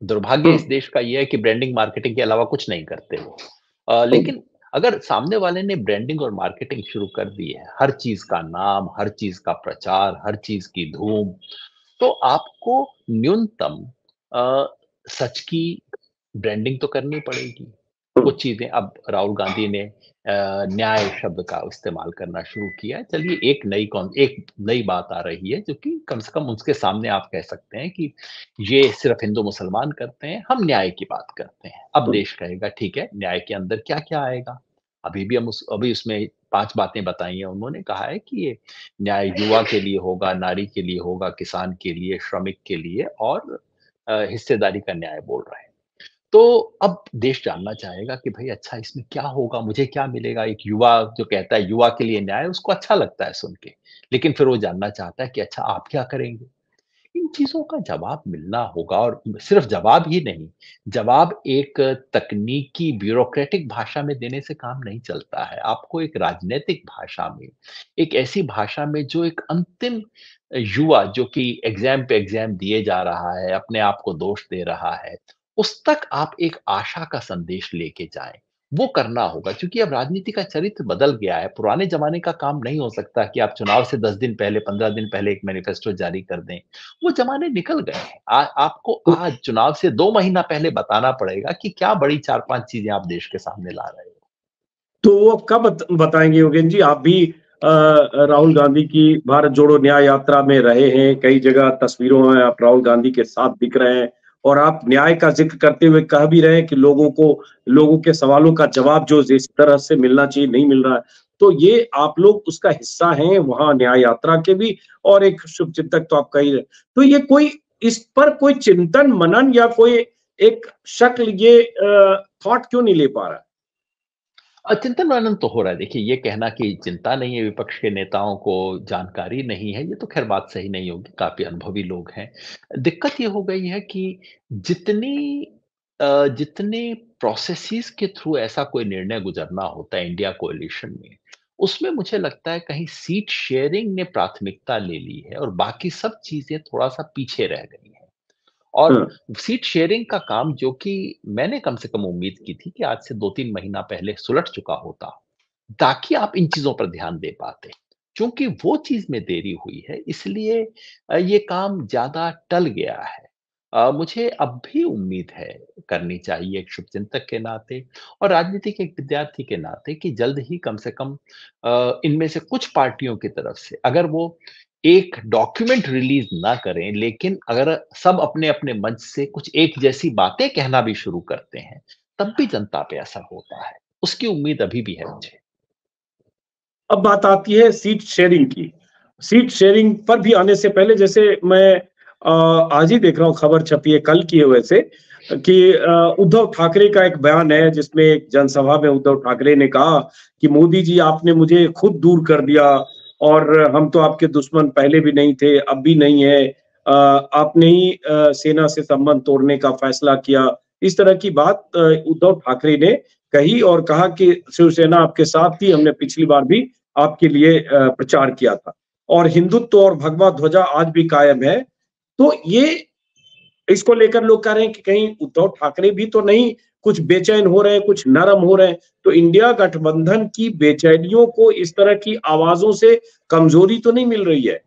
दुर्भाग्य इस देश का यह है कि ब्रांडिंग मार्केटिंग के अलावा कुछ नहीं करते वो। लेकिन अगर सामने वाले ने ब्रांडिंग और मार्केटिंग शुरू कर दी है, हर चीज का नाम, हर चीज का प्रचार, हर चीज की धूम, तो आपको न्यूनतम सच की ब्रांडिंग तो करनी पड़ेगी। कुछ चीजें, अब राहुल गांधी ने न्याय शब्द का इस्तेमाल करना शुरू किया। चलिए एक नई बात आ रही है, जो कि कम से कम उसके सामने आप कह सकते हैं कि ये सिर्फ हिंदू मुसलमान करते हैं, हम न्याय की बात करते हैं। अब देश कहेगा ठीक है न्याय के अंदर क्या क्या आएगा। अभी भी हम अभी उसमें 5 बातें बताई हैं उन्होंने, कहा है कि ये न्याय युवा के लिए होगा, नारी के लिए होगा, किसान के लिए, श्रमिक के लिए, और हिस्सेदारी का न्याय बोल रहे हैं। तो अब देश जानना चाहेगा कि भाई अच्छा इसमें क्या होगा, मुझे क्या मिलेगा। एक युवा जो कहता है युवा के लिए न्याय, उसको अच्छा लगता है सुन के, लेकिन फिर वो जानना चाहता है कि अच्छा आप क्या करेंगे। इन चीजों का जवाब मिलना होगा। और सिर्फ जवाब ही नहीं, जवाब एक तकनीकी ब्यूरोक्रेटिक भाषा में देने से काम नहीं चलता है। आपको एक राजनीतिक भाषा में, एक ऐसी भाषा में जो एक अंतिम युवा जो कि एग्जाम पे एग्जाम दिए जा रहा है, अपने आप को दोष दे रहा है, उस तक आप एक आशा का संदेश लेके जाएं, वो करना होगा। क्योंकि अब राजनीति का चरित्र बदल गया है। पुराने जमाने का काम नहीं हो सकता कि आप चुनाव से 10 दिन पहले 15 दिन पहले एक मैनिफेस्टो जारी कर दें। वो जमाने निकल गए हैं। आपको आज चुनाव से 2 महीना पहले बताना पड़ेगा कि क्या बड़ी 4-5 चीजें आप देश के सामने ला रहे हो। तो वो अब कब बताएंगे योगेंद्र जी? आप भी राहुल गांधी की भारत जोड़ो न्याय यात्रा में रहे हैं, कई जगह तस्वीरों में आप राहुल गांधी के साथ दिख रहे हैं, और आप न्याय का जिक्र करते हुए कह भी रहे हैं कि लोगों के सवालों का जवाब जो जिस तरह से मिलना चाहिए नहीं मिल रहा है। तो ये आप लोग उसका हिस्सा हैं वहां न्याय यात्रा के भी, और एक शुभचिंतक तो आप कह ही रहे। तो ये कोई इस पर कोई चिंतन मनन या कोई एक शक्ल ये थॉट क्यों नहीं ले पा रहा? चिंतन मनन तो हो रहा है। देखिए, ये कहना कि चिंता नहीं है, विपक्ष के नेताओं को जानकारी नहीं है, ये तो खैर बात सही नहीं होगी। काफी अनुभवी लोग हैं। दिक्कत ये हो गई है कि जितने प्रोसेसेस के थ्रू ऐसा कोई निर्णय गुजरना होता है इंडिया कोलिशन में, उसमें मुझे लगता है कहीं सीट शेयरिंग ने प्राथमिकता ले ली है और बाकी सब चीजें थोड़ा सा पीछे रह गई हैं। और सीट शेयरिंग का काम जो कि मैंने कम से कम उम्मीद की थी कि आज से 2-3 महीना पहले सुलट चुका होता, ताकि आप इन चीजों पर ध्यान दे पाते, क्योंकि वो चीज में देरी हुई है, इसलिए ये काम ज्यादा टल गया है। मुझे अब भी उम्मीद है, करनी चाहिए एक शुभचिंतक के नाते और राजनीति के एक विद्यार्थी के नाते, कि जल्द ही कम से कम इनमें से कुछ पार्टियों की तरफ से, अगर वो एक डॉक्यूमेंट रिलीज ना करें, लेकिन अगर सब अपने अपने मंच से कुछ एक जैसी बातें कहना भी शुरू करते हैं, तब भी जनता पे असर होता है। उसकी उम्मीद अभी भी है मुझे। अब बात आती है सीट शेयरिंग की। सीट शेयरिंग पर भी आने से पहले, जैसे मैं आज ही देख रहा हूँ, खबर छपी है कल की वैसे, कि उद्धव ठाकरे का एक बयान है जिसमें एक जनसभा में उद्धव ठाकरे ने कहा कि मोदी जी आपने मुझे खुद दूर कर दिया और हम तो आपके दुश्मन पहले भी नहीं थे, अब भी नहीं है, आपने ही सेना से संबंध तोड़ने का फैसला किया। इस तरह की बात उद्धव ठाकरे ने कही और कहा कि शिवसेना आपके साथ थी, हमने पिछली बार भी आपके लिए प्रचार किया था, और हिंदुत्व और भगवा ध्वजा आज भी कायम है। तो ये इसको लेकर लोग कह रहे हैं कि कहीं उद्धव ठाकरे भी तो नहीं कुछ बेचैन हो रहे हैं, कुछ नरम हो रहे हैं। तो इंडिया गठबंधन की बेचैनियों को इस तरह की आवाजों से कमजोरी तो नहीं मिल रही है?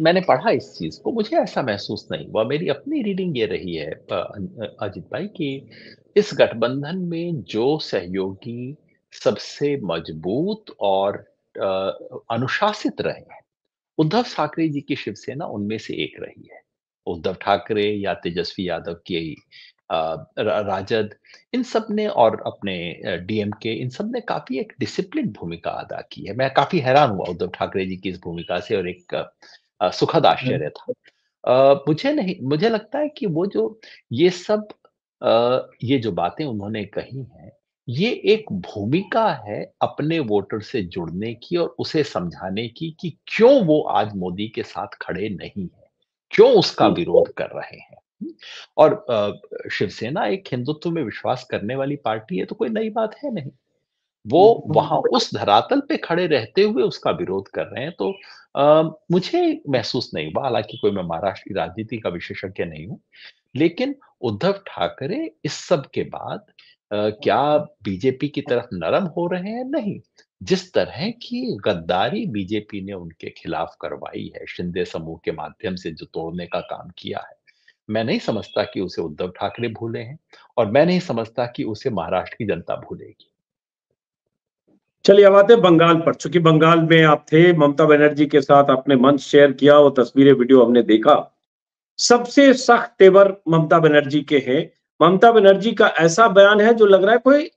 मैंने पढ़ा इस चीज को, मुझे ऐसा महसूस नहीं हुआ। मेरी अपनी रीडिंग ये रही है अजित भाई कि इस गठबंधन में जो सहयोगी सबसे मजबूत और अनुशासित रहे हैं, उद्धव ठाकरे जी की शिवसेना उनमें से एक रही है। उद्धव ठाकरे या तेजस्वी यादव की राजद, इन सब ने, और अपने डीएमके, इन सब ने काफी एक डिसिप्लिन भूमिका अदा की है। मैं काफी हैरान हुआ उद्धव ठाकरे जी की इस भूमिका से, और एक सुखद आश्चर्य था। मुझे लगता है कि वो जो ये सब ये जो बातें उन्होंने कही हैं, ये एक भूमिका है अपने वोटर से जुड़ने की और उसे समझाने की कि क्यों वो आज मोदी के साथ खड़े नहीं है, क्यों उसका विरोध कर रहे हैं। और शिवसेना एक हिंदुत्व में विश्वास करने वाली पार्टी है, तो कोई नई बात है नहीं। वो वहां उस धरातल पे खड़े रहते हुए उसका विरोध कर रहे हैं। तो मुझे महसूस नहीं हुआ, हालांकि कोई मैं महाराष्ट्र की राजनीति का विशेषज्ञ नहीं हूँ, लेकिन उद्धव ठाकरे इस सब के बाद क्या बीजेपी की तरफ नरम हो रहे हैं? नहीं। जिस तरह की गद्दारी बीजेपी ने उनके खिलाफ करवाई है, शिंदे समूह के माध्यम से जो तोड़ने का काम किया है, मैं नहीं समझता कि उसे उद्धव ठाकरे भूले हैं, और मैं नहीं समझता कि उसे महाराष्ट्र की जनता भूलेगी। चलिए अब आते बंगाल पर, चूंकि बंगाल में आप थे, ममता बनर्जी के साथ आपने मंच शेयर किया, वो तस्वीरें वीडियो हमने देखा। सबसे सख्त तेवर ममता बनर्जी के हैं। ममता बनर्जी का ऐसा बयान है जो लग रहा है कोई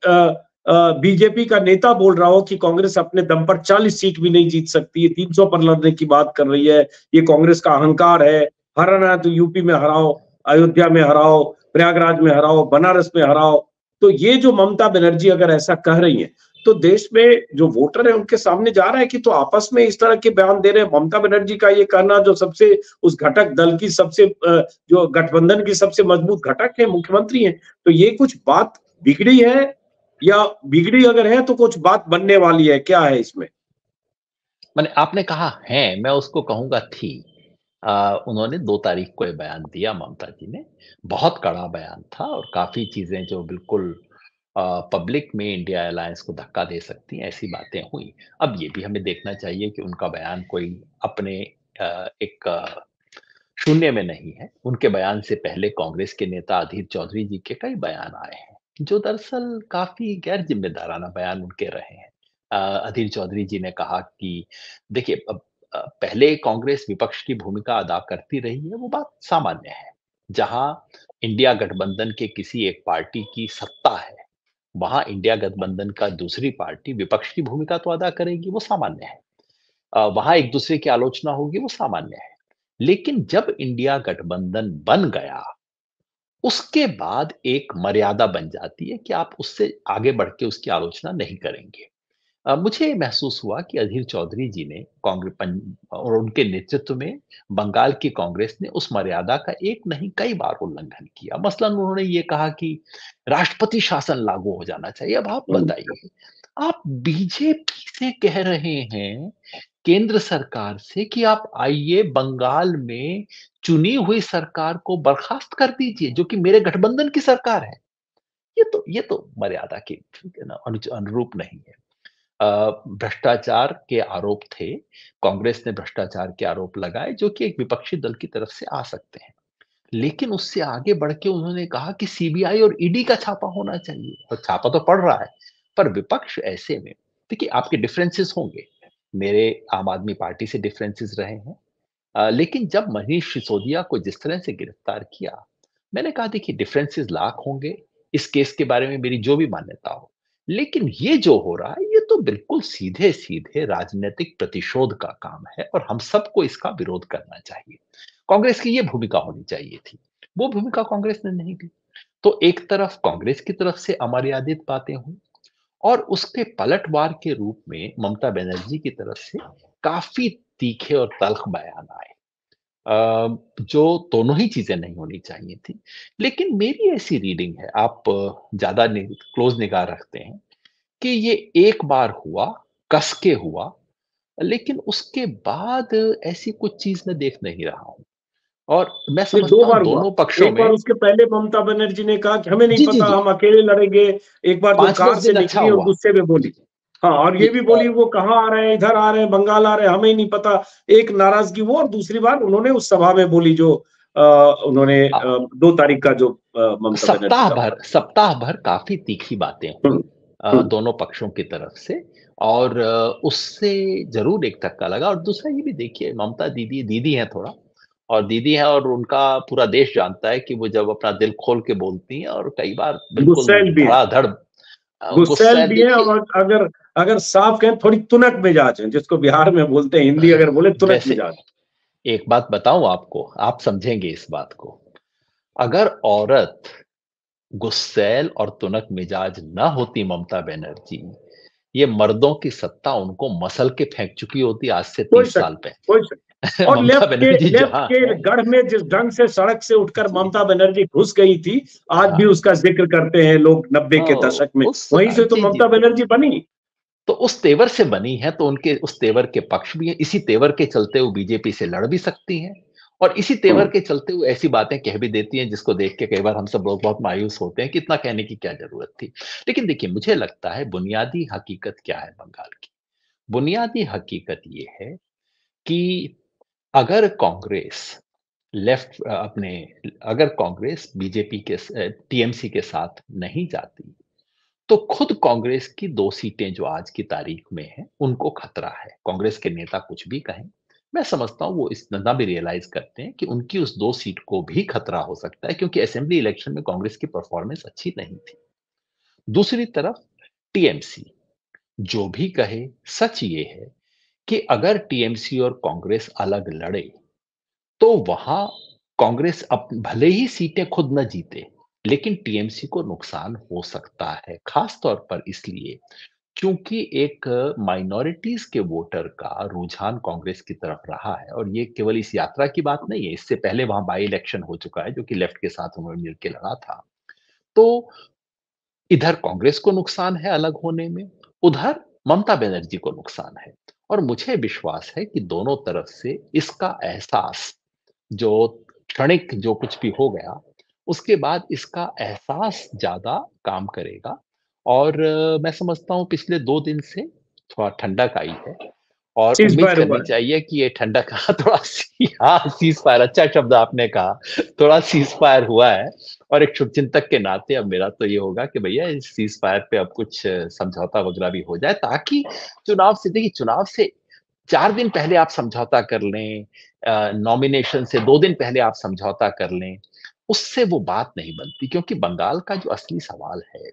बीजेपी का नेता बोल रहा हो कि कांग्रेस अपने दम पर 40 सीट भी नहीं जीत सकती है, 300 पर लड़ने की बात कर रही है, ये कांग्रेस का अहंकार है। हराना है तो यूपी में हराओ, अयोध्या में हराओ, प्रयागराज में हराओ, बनारस में हराओ। तो ये जो ममता बनर्जी अगर ऐसा कह रही है, तो देश में जो वोटर है उनके सामने जा रहा है कि तो आपस में इस तरह के बयान दे रहे हैं। ममता बनर्जी का ये कहना जो सबसे उस घटक दल की सबसे जो गठबंधन की सबसे मजबूत घटक है मुख्यमंत्री हैं, तो ये कुछ बात बिगड़ी है या बिगड़ी अगर है तो कुछ बात बनने वाली है, क्या है इसमें? मैंने आपने कहा है, मैं उसको कहूंगा थी। उन्होंने 2 तारीख को बयान दिया, ममता जी ने बहुत कड़ा बयान था और काफी चीजें जो बिल्कुल पब्लिक में इंडिया अलायंस को धक्का दे सकती हैं, ऐसी बातें हुई। अब ये भी हमें देखना चाहिए कि उनका बयान कोई अपने एक शून्य में नहीं है। उनके बयान से पहले कांग्रेस के नेता अधीर चौधरी जी के कई बयान आए हैं जो दरअसल काफी गैर जिम्मेदाराना बयान उनके रहे हैं। अधीर चौधरी जी ने कहा कि देखिए, अब पहले कांग्रेस विपक्ष की भूमिका अदा करती रही है, वो बात सामान्य है। जहां इंडिया गठबंधन के किसी एक पार्टी की सत्ता है, वहां इंडिया गठबंधन का दूसरी पार्टी विपक्ष की भूमिका तो अदा करेगी, वो सामान्य है। वहां एक दूसरे की आलोचना होगी, वो सामान्य है। लेकिन जब इंडिया गठबंधन बन गया, उसके बाद एक मर्यादा बन जाती है कि आप उससे आगे बढ़ के उसकी आलोचना नहीं करेंगे। मुझे महसूस हुआ कि अधीर चौधरी जी ने कांग्रेस और उनके नेतृत्व में बंगाल की कांग्रेस ने उस मर्यादा का एक नहीं कई बार उल्लंघन किया। मसलन उन्होंने ये कहा कि राष्ट्रपति शासन लागू हो जाना चाहिए। अब आप बताइए, आप बीजेपी से कह रहे हैं, केंद्र सरकार से, कि आप आइए बंगाल में चुनी हुई सरकार को बर्खास्त कर दीजिए जो कि मेरे गठबंधन की सरकार है। ये तो मर्यादा के अनुरूप नहीं है। भ्रष्टाचार के आरोप थे, कांग्रेस ने भ्रष्टाचार के आरोप लगाए जो कि एक विपक्षी दल की तरफ से आ सकते हैं। लेकिन उससे आगे बढ़ के उन्होंने कहा कि सीबीआई और ईडी का छापा होना चाहिए। और छापा तो पड़ रहा है, पर विपक्ष ऐसे में देखिए, आपके डिफरेंसेस होंगे, मेरे आम आदमी पार्टी से डिफरेंसेस रहे हैं, लेकिन जब मनीष सिसोदिया को जिस तरह से गिरफ्तार किया, मैंने कहा देखिए डिफरेंसेस लाख होंगे, इस केस के बारे में मेरी जो भी मान्यता हो, लेकिन ये जो हो रहा है ये तो बिल्कुल सीधे सीधे राजनीतिक प्रतिशोध का काम है और हम सबको इसका विरोध करना चाहिए। कांग्रेस की ये भूमिका होनी चाहिए थी, वो भूमिका कांग्रेस ने नहीं दी। तो एक तरफ कांग्रेस की तरफ से अमर्यादित बातें हुई और उसके पलटवार के रूप में ममता बनर्जी की तरफ से काफी तीखे और तल्ख बयान आए, जो दोनों ही चीजें नहीं होनी चाहिए थी। लेकिन मेरी ऐसी रीडिंग है, आप ज्यादा क्लोज निगाह रखते हैं, कि ये एक बार हुआ, कस के हुआ, लेकिन उसके बाद ऐसी कुछ चीज मैं देख नहीं रहा हूं। और मैं समझता हूं दोनों पक्षों में, उसके पहले ममता बनर्जी ने कहा कि हमें नहीं पता, हम अकेले लड़ेंगे, एक बार और गुस्से में बोली, हाँ, और ये भी बोली वो कहाँ आ रहे हैं, इधर आ रहे हैं, बंगाल आ रहे हैं, हमें नहीं पता, एक नाराजगी वो। और दूसरी बार उन्होंने उस सभा में बोली जो उन्होंने 2 तारीख का जो सप्ताह भर काफी तीखी बातें हुई दोनों पक्षों की तरफ से, और उससे जरूर एक धक्का लगा। और दूसरा ये भी देखिए, ममता दीदी है थोड़ा, और दीदी है और उनका पूरा देश जानता है कि वो जब अपना दिल खोल के बोलती है और कई बार बिल्कुल गुस्सेल भी है, और अगर साफ कहें थोड़ी तुनक मिजाज है, जिसको बिहार में बोलते हैं, हिंदी अगर बोले तुनक मिजाज। एक बात बताऊं आपको, आप समझेंगे इस बात को, अगर औरत गुस्सेल और तुनक मिजाज ना होती ममता बनर्जी, ये मर्दों की सत्ता उनको मसल के फेंक चुकी होती आज से 30 साल पहले। और लेफ्ट के गढ़ में जिस ढंग से सड़क से उठकर ममता बनर्जी घुस गई थी, आज भी उसका जिक्र करते हैं लोग 90 के दशक में, वहीं से तो ममता बनर्जी बनी, तो उस तेवर से बनी है, तो उनके उस तेवर के पक्ष भी है। इसी तेवर के चलते वो बीजेपी से लड़ भी सकती है, और इसी तेवर के चलते वो ऐसी बातें कह भी देती हैं जिसको देख के कई बार हम सब लोग बहुत मायूस होते हैं कि इतना कहने की क्या जरूरत थी। लेकिन देखिए, मुझे लगता है बुनियादी हकीकत क्या है बंगाल की, बुनियादी हकीकत ये है कि अगर कांग्रेस बीजेपी के टीएमसी के साथ नहीं जाती, तो खुद कांग्रेस की 2 सीटें जो आज की तारीख में हैं उनको खतरा है। कांग्रेस के नेता कुछ भी कहें, मैं समझता हूं वो इस नंदा भी रियलाइज करते हैं कि उनकी उस 2 सीट को भी खतरा हो सकता है, क्योंकि असेंबली इलेक्शन में कांग्रेस की परफॉर्मेंस अच्छी नहीं थी। दूसरी तरफ टीएमसी जो भी कहे, सच ये है कि अगर टीएमसी और कांग्रेस अलग लड़े, तो वहां कांग्रेस भले ही सीटें खुद न जीते, लेकिन टीएमसी को नुकसान हो सकता है, खासतौर पर इसलिए क्योंकि एक माइनॉरिटीज के वोटर का रुझान कांग्रेस की तरफ रहा है, और ये केवल इस यात्रा की बात नहीं है, इससे पहले वहां बाई इलेक्शन हो चुका है जो कि लेफ्ट के साथ उन्होंने मिलकर लड़ा था। तो इधर कांग्रेस को नुकसान है अलग होने में, उधर ममता बनर्जी को नुकसान है। और मुझे विश्वास है कि दोनों तरफ से इसका एहसास, जो क्षणिक जो कुछ भी हो गया उसके बाद, इसका एहसास ज्यादा काम करेगा। और मैं समझता हूँ पिछले 2 दिन से थोड़ा ठंडक आई है, और चीज उम्मीद बार करनी हुआ चाहिए कि ये ठंडक थोड़ा हाँ, सीज फायर, अच्छा शब्द आपने कहा, थोड़ा सीज फायर हुआ है। और एक शुभचिंतक के नाते अब मेरा तो ये होगा कि भैया इस सीज फायर पे अब कुछ समझौता वगैरह भी हो जाए, ताकि चुनाव से, देखिए चुनाव से 4 दिन पहले आप समझौता कर लें, नॉमिनेशन से 2 दिन पहले आप समझौता कर लें, उससे वो बात नहीं बनती। क्योंकि बंगाल का जो असली सवाल है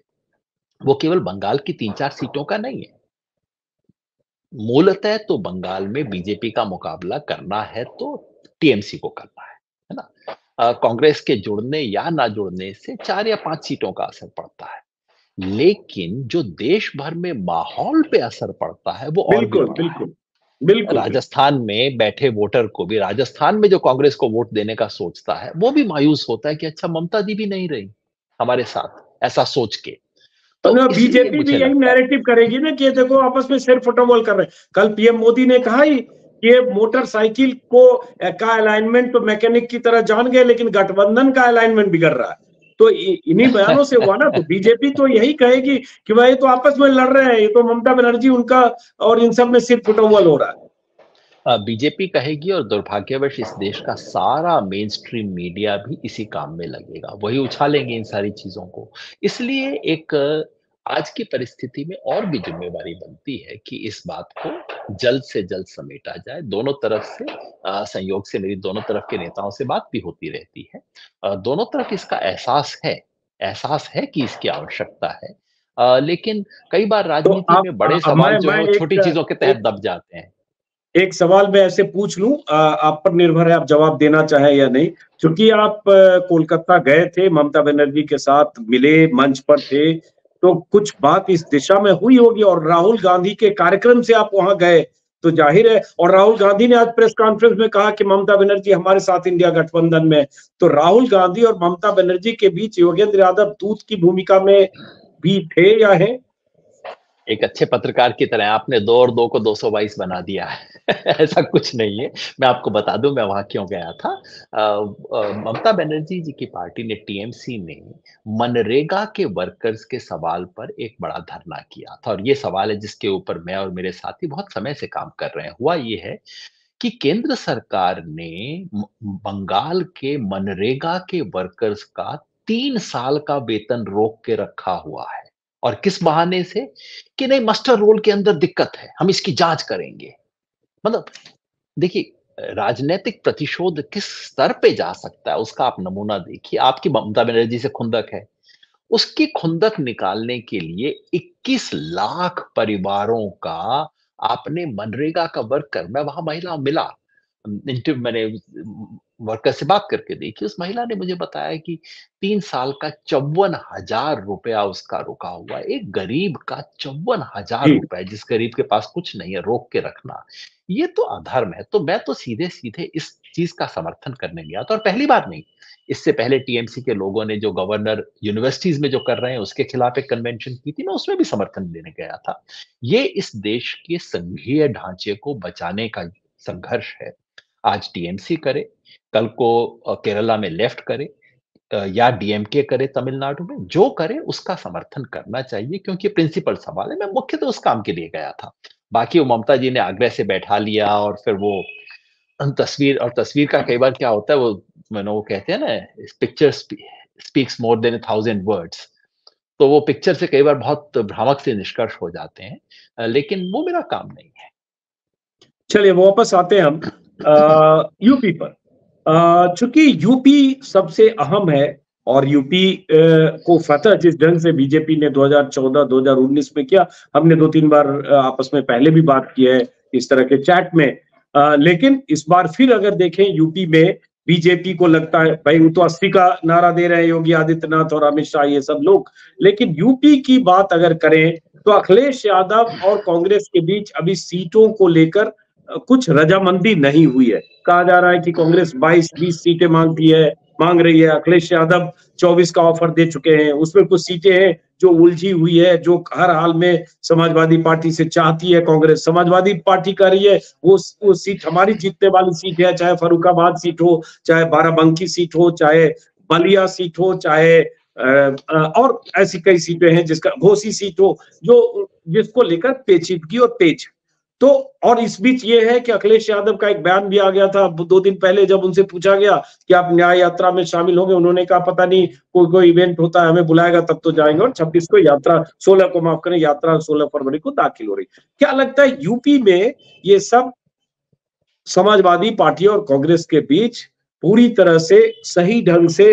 वो केवल बंगाल की 3-4 सीटों का नहीं है, मूलतः तो बंगाल में बीजेपी का मुकाबला करना है तो टीएमसी को करना है ना। कांग्रेस के जुड़ने या ना जुड़ने से 4 या 5 सीटों का असर पड़ता है, लेकिन जो देश भर में माहौल पे असर पड़ता है वो और भी बिल्कुल बड़ा है। बिल्कुल बिल्कुल बिल्कुल राजस्थान में बैठे वोटर को भी, राजस्थान में जो कांग्रेस को वोट देने का सोचता है वो भी मायूस होता है कि अच्छा ममता जी भी नहीं रही हमारे साथ, ऐसा सोच के। तो मतलब इसलिए बीजेपी भी मुझे यही लगता है नैरेटिव करेगी ना कि ये देखो आपस में सिर फुटबॉल कर रहे हैं। कल पीएम मोदी ने कहा ही कि ये मोटरसाइकिल को का अलाइनमेंट तो मैकेनिक की तरह जान गए, लेकिन गठबंधन का अलाइनमेंट बिगड़ रहा है। तो इन्हीं बयानों से हुआ ना। तो बीजेपी तो यही कहेगी कि भाई ये तो आपस में लड़ रहे हैं, ये तो ममता बनर्जी उनका और इन सब में सिर फुटबॉल हो रहा है। बीजेपी कहेगी, और दुर्भाग्यवश इस देश का सारा मेन स्ट्रीम मीडिया भी इसी काम में लगेगा, वही उछालेंगे इन सारी चीजों को। इसलिए एक आज की परिस्थिति में और भी जिम्मेवारी बनती है कि इस बात को जल्द से जल्द समेटा जाए। दोनों तरफ से संयोग से मेरी दोनों तरफ के नेताओं से बात भी होती रहती है। दोनों तरफ इसका एहसास है कि इसकी आवश्यकता है। लेकिन कई बार तो राजनीति आप में बड़े सवाल जो है मैं वो छोटी चीजों के तहत एक दब जाते हैं। एक सवाल मैं ऐसे पूछ लूं, आप पर निर्भर है आप जवाब देना चाहे या नहीं। क्योंकि आप कोलकाता गए थे, ममता बनर्जी के साथ मिले, मंच पर थे, तो कुछ बात इस दिशा में हुई होगी। और राहुल गांधी के कार्यक्रम से आप वहां गए तो जाहिर है, और राहुल गांधी ने आज प्रेस कॉन्फ्रेंस में कहा कि ममता बनर्जी हमारे साथ इंडिया गठबंधन में है। तो राहुल गांधी और ममता बनर्जी के बीच योगेंद्र यादव दूत की भूमिका में भी थे या है? एक अच्छे पत्रकार की तरह आपने 2 और 2 को 222 बना दिया है ऐसा कुछ नहीं है। मैं आपको बता दूं मैं वहां क्यों गया था। ममता बनर्जी जी की पार्टी ने, टीएमसी ने, मनरेगा के वर्कर्स के सवाल पर एक बड़ा धरना किया था, और ये सवाल है जिसके ऊपर मैं और मेरे साथी बहुत समय से काम कर रहे हैं। हुआ ये है कि केंद्र सरकार ने बंगाल के मनरेगा के वर्कर्स का 3 साल का वेतन रोक के रखा हुआ है, और किस बहाने से कि नहीं मास्टर रोल के अंदर दिक्कत है, हम इसकी जांच करेंगे। मतलब देखिए राजनीतिक प्रतिशोध किस स्तर पे जा सकता है उसका आप नमूना देखिए। आपकी ममता बनर्जी से खुंदक है, उसकी खुंदक निकालने के लिए 21 लाख परिवारों का आपने मनरेगा का वर्क कर, मैं वहां महिला मिला, मैंने वर्कर से बात करके देखी, उस महिला ने मुझे बताया कि 3 साल का 54,000 रुपया उसका रुका हुआ है। एक गरीब का 54,000 रुपया, जिस गरीब के पास कुछ नहीं है, रोक के रखना ये तो अधर्म है। तो मैं तो सीधे सीधे इस चीज का समर्थन करने गया था, और पहली बार नहीं, इससे पहले टीएमसी के लोगों ने जो गवर्नर यूनिवर्सिटीज में जो कर रहे हैं उसके खिलाफ एक कन्वेंशन की थी, मैं उसमें भी समर्थन देने गया था। ये इस देश के संघीय ढांचे को बचाने का संघर्ष है। आज टीएमसी करे, कल को केरला में लेफ्ट करे, या डीएमके करे तमिलनाडु में, जो करे उसका समर्थन करना चाहिए, क्योंकि प्रिंसिपल सवाल है। मैं मुख्य तो उस काम के लिए गया था, बाकी वो ममता जी ने आग्रह से बैठा लिया, और फिर वो तस्वीर का कई बार क्या होता है, वो मैंने वो कहते हैं ना, picture speaks more than 1000 words. तो वो पिक्चर से कई बार बहुत भ्रामक से निष्कर्ष हो जाते हैं, लेकिन वो मेरा काम नहीं है। चलिए वापस आते हैं हम यूपी पर। चूंकि यूपी सबसे अहम है, और यूपी को फतह जिस ढंग से बीजेपी ने 2014 2019 में किया, हमने 2-3 बार आपस में पहले भी बात की है इस तरह के चैट में। लेकिन इस बार फिर अगर देखें यूपी में बीजेपी को लगता है भाई वो तो 80 का नारा दे रहे हैं योगी आदित्यनाथ और अमित शाह ये सब लोग। लेकिन यूपी की बात अगर करें तो अखिलेश यादव और कांग्रेस के बीच अभी सीटों को लेकर कुछ रजामंदी नहीं हुई है। कहा जा रहा है कि कांग्रेस 22-20 सीटें मांग रही है, अखिलेश यादव 24 का ऑफर दे चुके हैं, उसमें कुछ सीटें हैं जो उलझी हुई है, जो हर हाल में समाजवादी पार्टी से चाहती है कांग्रेस। समाजवादी पार्टी कह रही है वो सीट हमारी जीतने वाली सीट है, चाहे फर्रुखाबाद सीट हो, चाहे बाराबंकी सीट हो, चाहे बलिया सीट हो, चाहे और ऐसी कई सीटें हैं जिसका घोसी सीट हो, जो जिसको लेकर पेचीदगी और पेच। तो और इस बीच ये है कि अखिलेश यादव का एक बयान भी आ गया था 2 दिन पहले, जब उनसे पूछा गया कि आप न्याय यात्रा में शामिल होंगे, उन्होंने कहा पता नहीं कोई इवेंट होता है, हमें बुलाएगा तब तो जाएंगे। और 26 को यात्रा 16 को माफ करें यात्रा 16 फरवरी को दाखिल हो रही। क्या लगता है यूपी में ये सब समाजवादी पार्टी और कांग्रेस के बीच पूरी तरह से सही ढंग से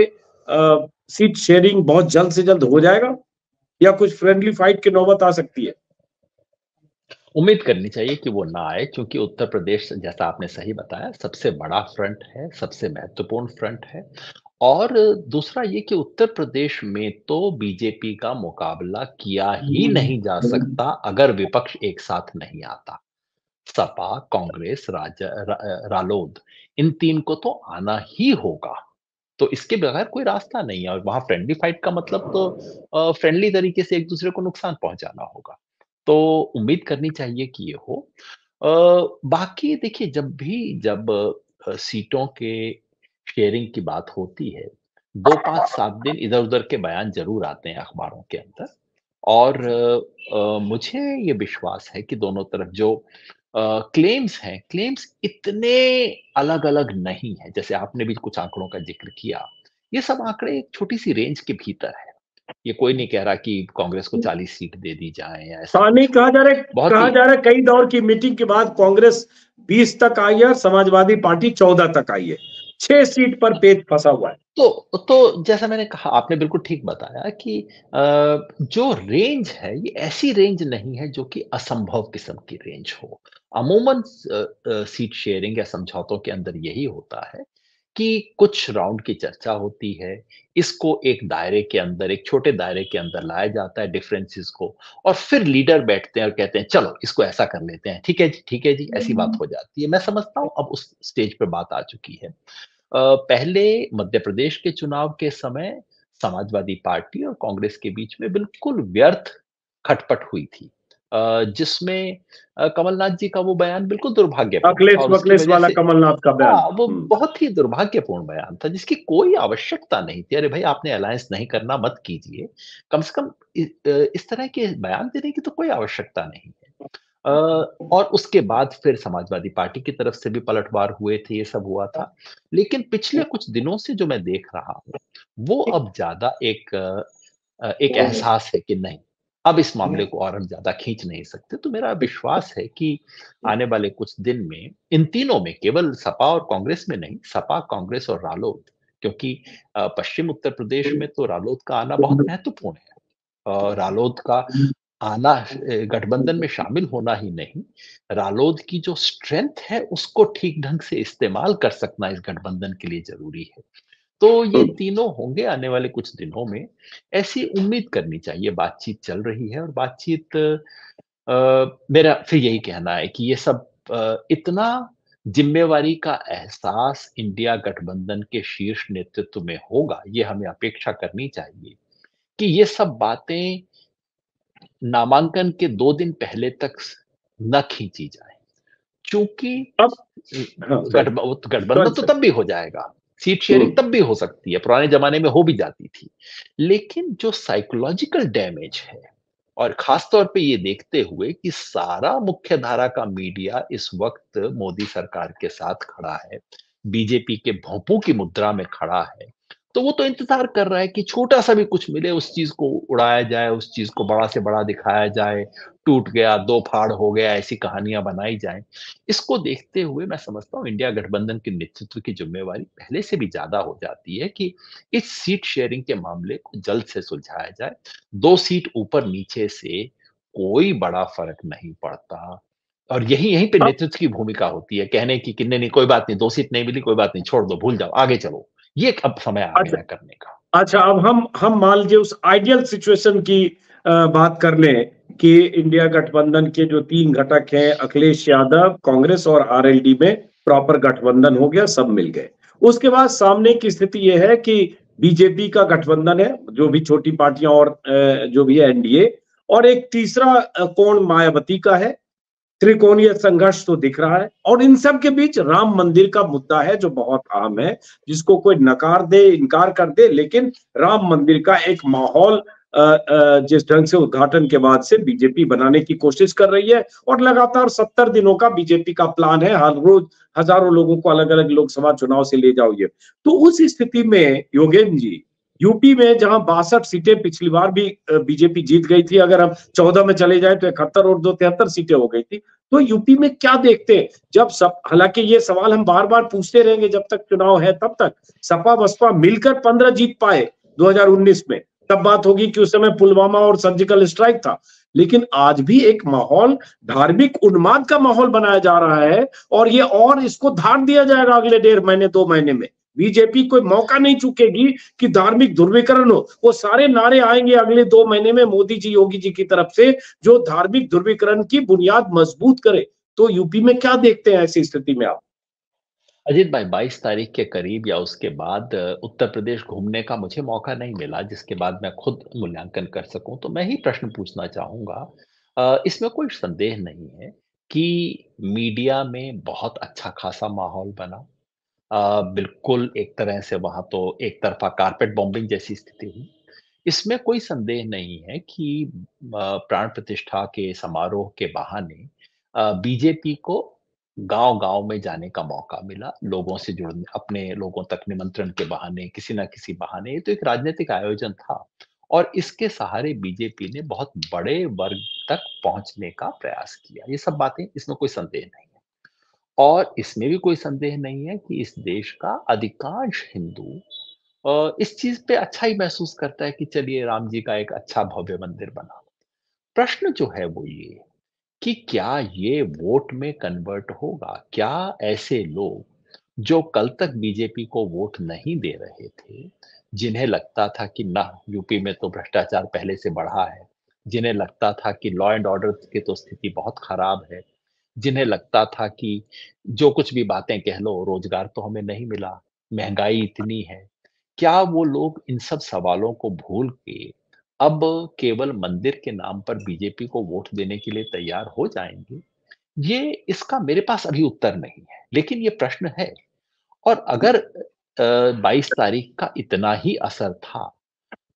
सीट शेयरिंग बहुत जल्द से जल्द हो जाएगा या कुछ फ्रेंडली फाइट की नौबत आ सकती है? उम्मीद करनी चाहिए कि वो ना आए, क्योंकि उत्तर प्रदेश जैसा आपने सही बताया सबसे बड़ा फ्रंट है, सबसे महत्वपूर्ण फ्रंट है। और दूसरा ये कि उत्तर प्रदेश में तो बीजेपी का मुकाबला किया ही नहीं जा सकता अगर विपक्ष एक साथ नहीं आता। सपा, कांग्रेस, रालोद, इन तीन को तो आना ही होगा, तो इसके बगैर कोई रास्ता नहीं है। और वहां फ्रेंडली फाइट का मतलब तो फ्रेंडली तरीके से एक दूसरे को नुकसान पहुंचाना होगा, तो उम्मीद करनी चाहिए कि ये हो। बाकी देखिए, जब सीटों के शेयरिंग की बात होती है 2-5-7 दिन इधर उधर के बयान जरूर आते हैं अखबारों के अंदर, और मुझे ये विश्वास है कि दोनों तरफ जो क्लेम्स हैं, क्लेम्स इतने अलग अलग नहीं है। जैसे आपने भी कुछ आंकड़ों का जिक्र किया, ये सब आंकड़े एक छोटी सी रेंज के भीतर है। ये कोई नहीं कह रहा कि कांग्रेस को 40 सीट दे दी जाए या ऐसा नहीं कहा जा रहा है। कई दौर की मीटिंग के बाद कांग्रेस 20 तक आई है, समाजवादी पार्टी 14 तक आई है, 6 सीट पर पेच फंसा हुआ है। तो जैसा मैंने कहा, आपने बिल्कुल ठीक बताया कि जो रेंज है ये ऐसी रेंज नहीं है जो कि असंभव किस्म की रेंज हो। अमूमन सीट शेयरिंग या समझौतों के अंदर यही होता है कि कुछ राउंड की चर्चा होती है, इसको एक दायरे के अंदर, एक छोटे दायरे के अंदर लाया जाता है डिफरेंसेस को, और फिर लीडर बैठते हैं और कहते हैं चलो इसको ऐसा कर लेते हैं, ठीक है जी, ऐसी बात हो जाती है। मैं समझता हूँ अब उस स्टेज पर बात आ चुकी है। पहले मध्य प्रदेश के चुनाव के समय समाजवादी पार्टी और कांग्रेस के बीच में बिल्कुल व्यर्थ खटपट हुई थी, जिसमें कमलनाथ जी का वो बयान बिल्कुल बहुत ही दुर्भाग्यपूर्ण बयान था, जिसकी कोई आवश्यकता नहीं थी। अरे भाई, आपने अलायंस नहीं करना, मत कीजिए, कम से कम इस तरह के बयान देने की तो कोई आवश्यकता नहीं है। और उसके बाद फिर समाजवादी पार्टी की तरफ से भी पलटवार हुए थे, ये सब हुआ था। लेकिन पिछले कुछ दिनों से जो मैं देख रहा हूँ वो अब ज्यादा एक एहसास है कि नहीं, अब इस मामले को और हम ज्यादा खींच नहीं सकते। तो मेरा विश्वास है कि आने वाले कुछ दिन में इन तीनों में, केवल सपा और कांग्रेस में नहीं, सपा, कांग्रेस और रालोद, क्योंकि पश्चिम उत्तर प्रदेश में तो रालोद का आना बहुत महत्वपूर्ण है। रालोद का आना, गठबंधन में शामिल होना ही नहीं, रालोद की जो स्ट्रेंथ है उसको ठीक ढंग से इस्तेमाल कर सकना इस गठबंधन के लिए जरूरी है। तो ये तीनों होंगे आने वाले कुछ दिनों में, ऐसी उम्मीद करनी चाहिए। बातचीत चल रही है और बातचीत, मेरा फिर यही कहना है कि ये सब इतना जिम्मेवारी का एहसास इंडिया गठबंधन के शीर्ष नेतृत्व में होगा, ये हमें अपेक्षा करनी चाहिए कि ये सब बातें नामांकन के 2 दिन पहले तक न खींची जाए, क्योंकि गठबंधन तो तब भी हो जाएगा, सीट शेयरिंग तब भी हो सकती है, पुराने जमाने में हो भी जाती थी। लेकिन जो साइकोलॉजिकल डैमेज है, और खासतौर पे ये देखते हुए कि सारा मुख्य धारा का मीडिया इस वक्त मोदी सरकार के साथ खड़ा है, बीजेपी के भोंपू की मुद्रा में खड़ा है, तो वो तो इंतजार कर रहा है कि छोटा सा भी कुछ मिले उस चीज को उड़ाया जाए, उस चीज को बड़ा से बड़ा दिखाया जाए, टूट गया, दो फाड़ हो गया, ऐसी कहानियां बनाई जाए। इसको देखते हुए मैं समझता हूँ इंडिया गठबंधन के नेतृत्व की जिम्मेवारी पहले से भी ज्यादा हो जाती है कि इस सीट शेयरिंग के मामले को जल्द से सुलझाया जाए। 2 सीट ऊपर नीचे से कोई बड़ा फर्क नहीं पड़ता, और यहीं पे नेतृत्व की भूमिका होती है, कहने की कि नहीं कोई बात नहीं, दो सीट नहीं मिली कोई बात नहीं, छोड़ दो, भूल जाओ, आगे चलो, ये अब समय आ गया करने का। अच्छा, अब हम मान लीजिए उस आइडियल सिचुएशन की बात कर लें कि इंडिया गठबंधन के जो तीन घटक हैं, अखिलेश यादव, कांग्रेस और आरएलडी में प्रॉपर गठबंधन हो गया, सब मिल गए। उसके बाद सामने की स्थिति यह है कि बीजेपी का गठबंधन है, जो भी छोटी पार्टियां और जो भी है एनडीए, और एक तीसरा कोण मायावती का है। त्रिकोणीय संघर्ष तो दिख रहा है, और इन सब के बीच राम मंदिर का मुद्दा है जो बहुत अहम है, जिसको कोई नकार दे, इनकार कर दे, लेकिन राम मंदिर का एक माहौल जिस ढंग से उद्घाटन के बाद से बीजेपी बनाने की कोशिश कर रही है, और लगातार 70 दिनों का बीजेपी का प्लान है, हर रोज हजारों लोगों को अलग अलग लोकसभा चुनाव से ले जाओ। ये तो उस स्थिति में योगेंद्र जी, यूपी में जहां 62 सीटें पिछली बार भी बीजेपी जीत गई थी, अगर हम 14 में चले जाए तो 71 और 73 सीटें हो गई थी, तो यूपी में क्या देखते हैं जब सब, हालांकि ये सवाल हम बार बार पूछते रहेंगे जब तक चुनाव है, तब तक सपा बसपा मिलकर 15 जीत पाए 2019 में, तब बात होगी कि उस समय पुलवामा और सर्जिकल स्ट्राइक था, लेकिन आज भी एक माहौल, धार्मिक उन्माद का माहौल बनाया जा रहा है, और ये और इसको धार दिया जाएगा अगले 1.5 महीने 2 महीने में। बीजेपी कोई मौका नहीं चूकेगी कि धार्मिक ध्रुवीकरण हो, वो सारे नारे आएंगे अगले 2 महीने में मोदी जी, योगी जी की तरफ से, जो धार्मिक ध्रुवीकरण की बुनियाद मजबूत करे। तो यूपी में क्या देखते हैं ऐसी स्थिति में आप? अजीत भाई, 22 तारीख के करीब या उसके बाद उत्तर प्रदेश घूमने का मुझे मौका नहीं मिला, जिसके बाद मैं खुद मूल्यांकन कर सकूं, तो मैं ही प्रश्न पूछना चाहूंगा। इसमें कोई संदेह नहीं है कि मीडिया में बहुत अच्छा खासा माहौल बना, बिल्कुल एक तरह से वहां तो एक तरफा कारपेट बॉम्बिंग जैसी स्थिति हुई। इसमें कोई संदेह नहीं है कि प्राण प्रतिष्ठा के समारोह के बहाने बीजेपी को गांव-गांव में जाने का मौका मिला, लोगों से जुड़ने, अपने लोगों तक निमंत्रण के बहाने, किसी ना किसी बहाने, ये तो एक राजनीतिक आयोजन था, और इसके सहारे बीजेपी ने बहुत बड़े वर्ग तक पहुंचने का प्रयास किया। ये सब बातें, इसमें कोई संदेह नहीं है, और इसमें भी कोई संदेह नहीं है कि इस देश का अधिकांश हिंदू इस चीज पे अच्छा ही महसूस करता है कि चलिए राम जी का एक अच्छा भव्य मंदिर बना। प्रश्न जो है वो ये कि क्या ये वोट में कन्वर्ट होगा? क्या ऐसे लोग जो कल तक बीजेपी को वोट नहीं दे रहे थे, जिन्हें लगता था कि ना यूपी में तो भ्रष्टाचार पहले से बढ़ा है, जिन्हें लगता था कि लॉ एंड ऑर्डर की तो स्थिति बहुत खराब है, जिन्हें लगता था कि जो कुछ भी बातें कह लो रोजगार तो हमें नहीं मिला, महंगाई इतनी है, क्या वो लोग इन सब सवालों को भूल के अब केवल मंदिर के नाम पर बीजेपी को वोट देने के लिए तैयार हो जाएंगे? ये, इसका मेरे पास अभी उत्तर नहीं है, लेकिन ये प्रश्न है। और अगर 22 तारीख का इतना ही असर था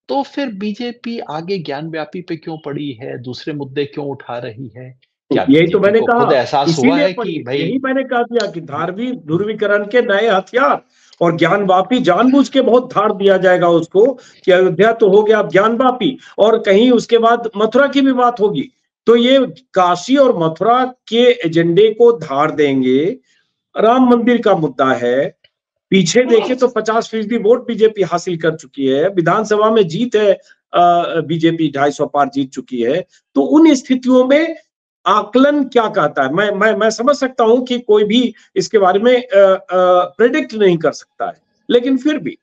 तो फिर बीजेपी आगे ज्ञानव्यापी पे क्यों पड़ी है, दूसरे मुद्दे क्यों उठा रही है? यही तो मैंने कहा, एहसास हुआ है कि भाई, यही मैंने कहा दिया कि धार्मिक ध्रुवीकरण के नए हथियार और ज्ञानवापी, जानबूझ के बहुत धार दिया जाएगा उसको कि अयोध्या तो हो गया, अब ज्ञानवापी, और कहीं उसके बाद मथुरा की भी बात होगी, तो ये काशी और मथुरा के एजेंडे को धार देंगे। राम मंदिर का मुद्दा है, पीछे देखे तो 50% वोट बीजेपी हासिल कर चुकी है, विधानसभा में जीत है, बीजेपी 250 पार जीत चुकी है, तो उन स्थितियों में आकलन क्या कहता है? मैं समझ सकता हूं कि कोई भी इसके बारे में प्रेडिक्ट नहीं कर सकता है, लेकिन फिर भी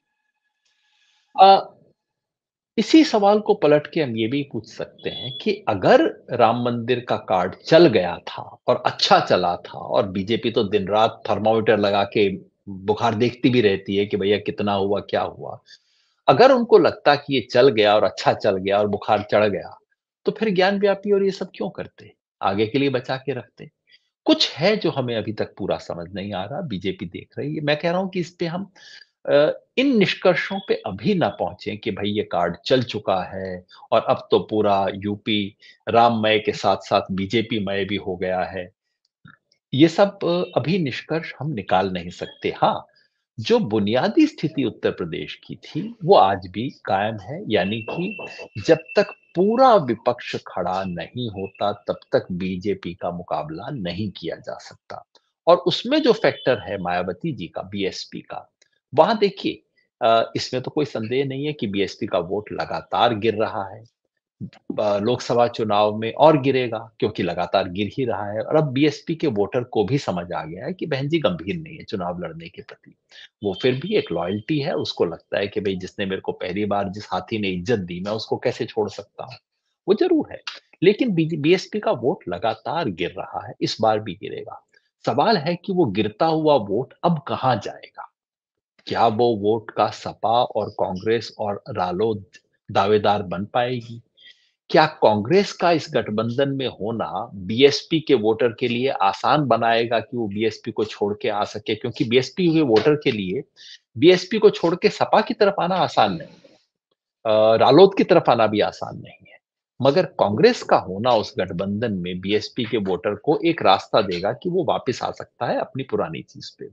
इसी सवाल को पलट के हम ये भी पूछ सकते हैं कि अगर राम मंदिर का कार्ड चल गया था और अच्छा चला था, और बीजेपी तो दिन रात थर्मामीटर लगा के बुखार देखती भी रहती है कि भैया कितना हुआ, क्या हुआ, अगर उनको लगता कि ये चल गया और अच्छा चल गया और बुखार चढ़ गया, तो फिर ज्ञानव्यापी और ये सब क्यों करते, आगे के लिए बचा के रखते? कुछ है जो हमें अभी तक पूरा समझ नहीं आ रहा, बीजेपी देख रही है। मैं कह रहा हूं कि इस पे हम इन निष्कर्षों पे अभी ना पहुंचे कि भाई ये कार्ड चल चुका है और अब तो पूरा यूपी राममय के साथ साथ बीजेपी मय भी हो गया है, ये सब अभी निष्कर्ष हम निकाल नहीं सकते। हाँ, जो बुनियादी स्थिति उत्तर प्रदेश की थी वो आज भी कायम है, यानी कि जब तक पूरा विपक्ष खड़ा नहीं होता तब तक बीजेपी का मुकाबला नहीं किया जा सकता। और उसमें जो फैक्टर है मायावती जी का, बीएसपी का, वहां देखिए, इसमें तो कोई संदेह नहीं है कि बीएसपी का वोट लगातार गिर रहा है, लोकसभा चुनाव में और गिरेगा, क्योंकि लगातार गिर ही रहा है। और अब बीएसपी के वोटर को भी समझ आ गया है कि बहन जी गंभीर नहीं है चुनाव लड़ने के प्रति, वो फिर भी एक लॉयल्टी है। उसको लगता है कि भाई जिसने मेरे को पहली बार जिस हाथी ने इज्जत दी मैं उसको कैसे छोड़ सकता हूँ, वो जरूर है। लेकिन बीएसपी का वोट लगातार गिर रहा है, इस बार भी गिरेगा। सवाल है कि वो गिरता हुआ वोट अब कहाँ जाएगा। क्या वो वोट का सपा और कांग्रेस और रालो दावेदार बन पाएगी? क्या कांग्रेस का इस गठबंधन में होना बीएसपी के वोटर के लिए आसान बनाएगा कि वो बीएसपी को छोड़ के आ सके? क्योंकि बीएसपी के वोटर के लिए बीएसपी को छोड़ के सपा की तरफ आना आसान नहीं है, रालोद की तरफ आना भी आसान नहीं है, मगर कांग्रेस का होना उस गठबंधन में बीएसपी के वोटर को एक रास्ता देगा कि वो वापस आ सकता है अपनी पुरानी चीज पे।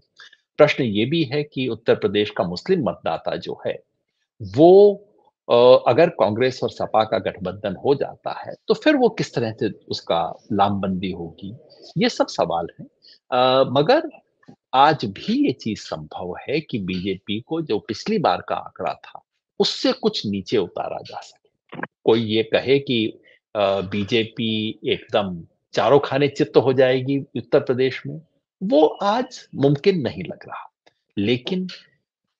प्रश्न ये भी है कि उत्तर प्रदेश का मुस्लिम मतदाता जो है वो अगर कांग्रेस और सपा का गठबंधन हो जाता है तो फिर वो किस तरह से उसका लामबंदी होगी, ये सब सवाल है। मगर आज भी ये चीज संभव है कि बीजेपी को जो पिछली बार का आंकड़ा था उससे कुछ नीचे उतारा जा सके। कोई ये कहे कि बीजेपी एकदम चारों खाने चित्त हो जाएगी उत्तर प्रदेश में, वो आज मुमकिन नहीं लग रहा। लेकिन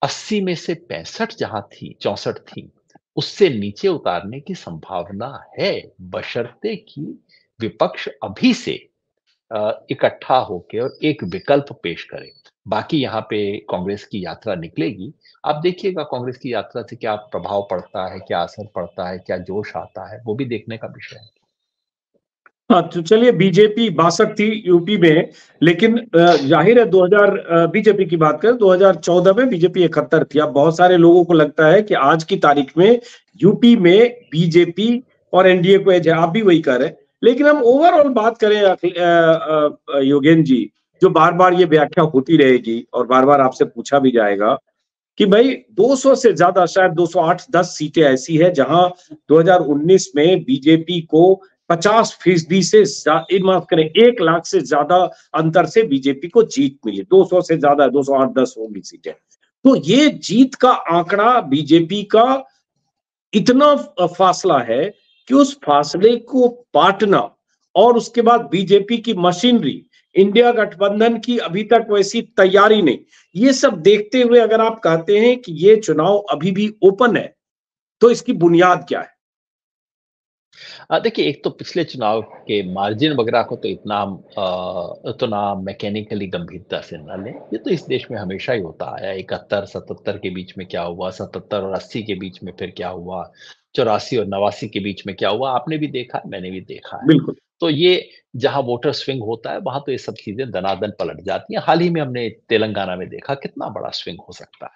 80 में से 65 जहां थी, 64 थी, उससे नीचे उतारने की संभावना है, बशर्ते कि विपक्ष अभी से इकट्ठा होकर और एक विकल्प पेश करे। बाकी यहाँ पे कांग्रेस की यात्रा निकलेगी, आप देखिएगा कांग्रेस की यात्रा से क्या प्रभाव पड़ता है, क्या असर पड़ता है, क्या जोश आता है, वो भी देखने का विषय है। हाँ, तो चलिए बीजेपी 62 थी यूपी में, लेकिन जाहिर है बीजेपी की बात करें 2014 में बीजेपी 71 थी। अब बहुत सारे लोगों को लगता है कि आज की तारीख में यूपी में बीजेपी और एनडीए को एज है, आप भी वही कह रहे हैं। लेकिन हम ओवरऑल बात करें योगेंद्र जी, जो बार बार ये व्याख्या होती रहेगी और बार बार आपसे पूछा भी जाएगा कि भाई 200 से ज्यादा, शायद 208-10 सीटें ऐसी है जहां 2019 में बीजेपी को 50% से माफ करें 1 लाख से ज्यादा अंतर से बीजेपी को जीत मिली। 200 से ज्यादा 208-10 होगी सीटें। तो ये जीत का आंकड़ा बीजेपी का इतना फासला है कि उस फासले को पाटना और उसके बाद बीजेपी की मशीनरी, इंडिया गठबंधन की अभी तक वैसी तैयारी नहीं, ये सब देखते हुए अगर आप कहते हैं कि ये चुनाव अभी भी ओपन है तो इसकी बुनियाद क्या है? देखिए, एक तो पिछले चुनाव के मार्जिन वगैरह को तो इतना मैकेनिकली गंभीरता से ना लें, ये तो इस देश में हमेशा ही होता आया। 71-77 के बीच में क्या हुआ, 77 और 80 के बीच में फिर क्या हुआ, 84 और 89 के बीच में क्या हुआ, आपने भी देखा, मैंने भी देखा है। बिल्कुल। तो ये जहां वोटर स्विंग होता है वहां तो ये सब चीजें दनादन पलट जाती हैं। हाल ही में हमने तेलंगाना में देखा कितना बड़ा स्विंग हो सकता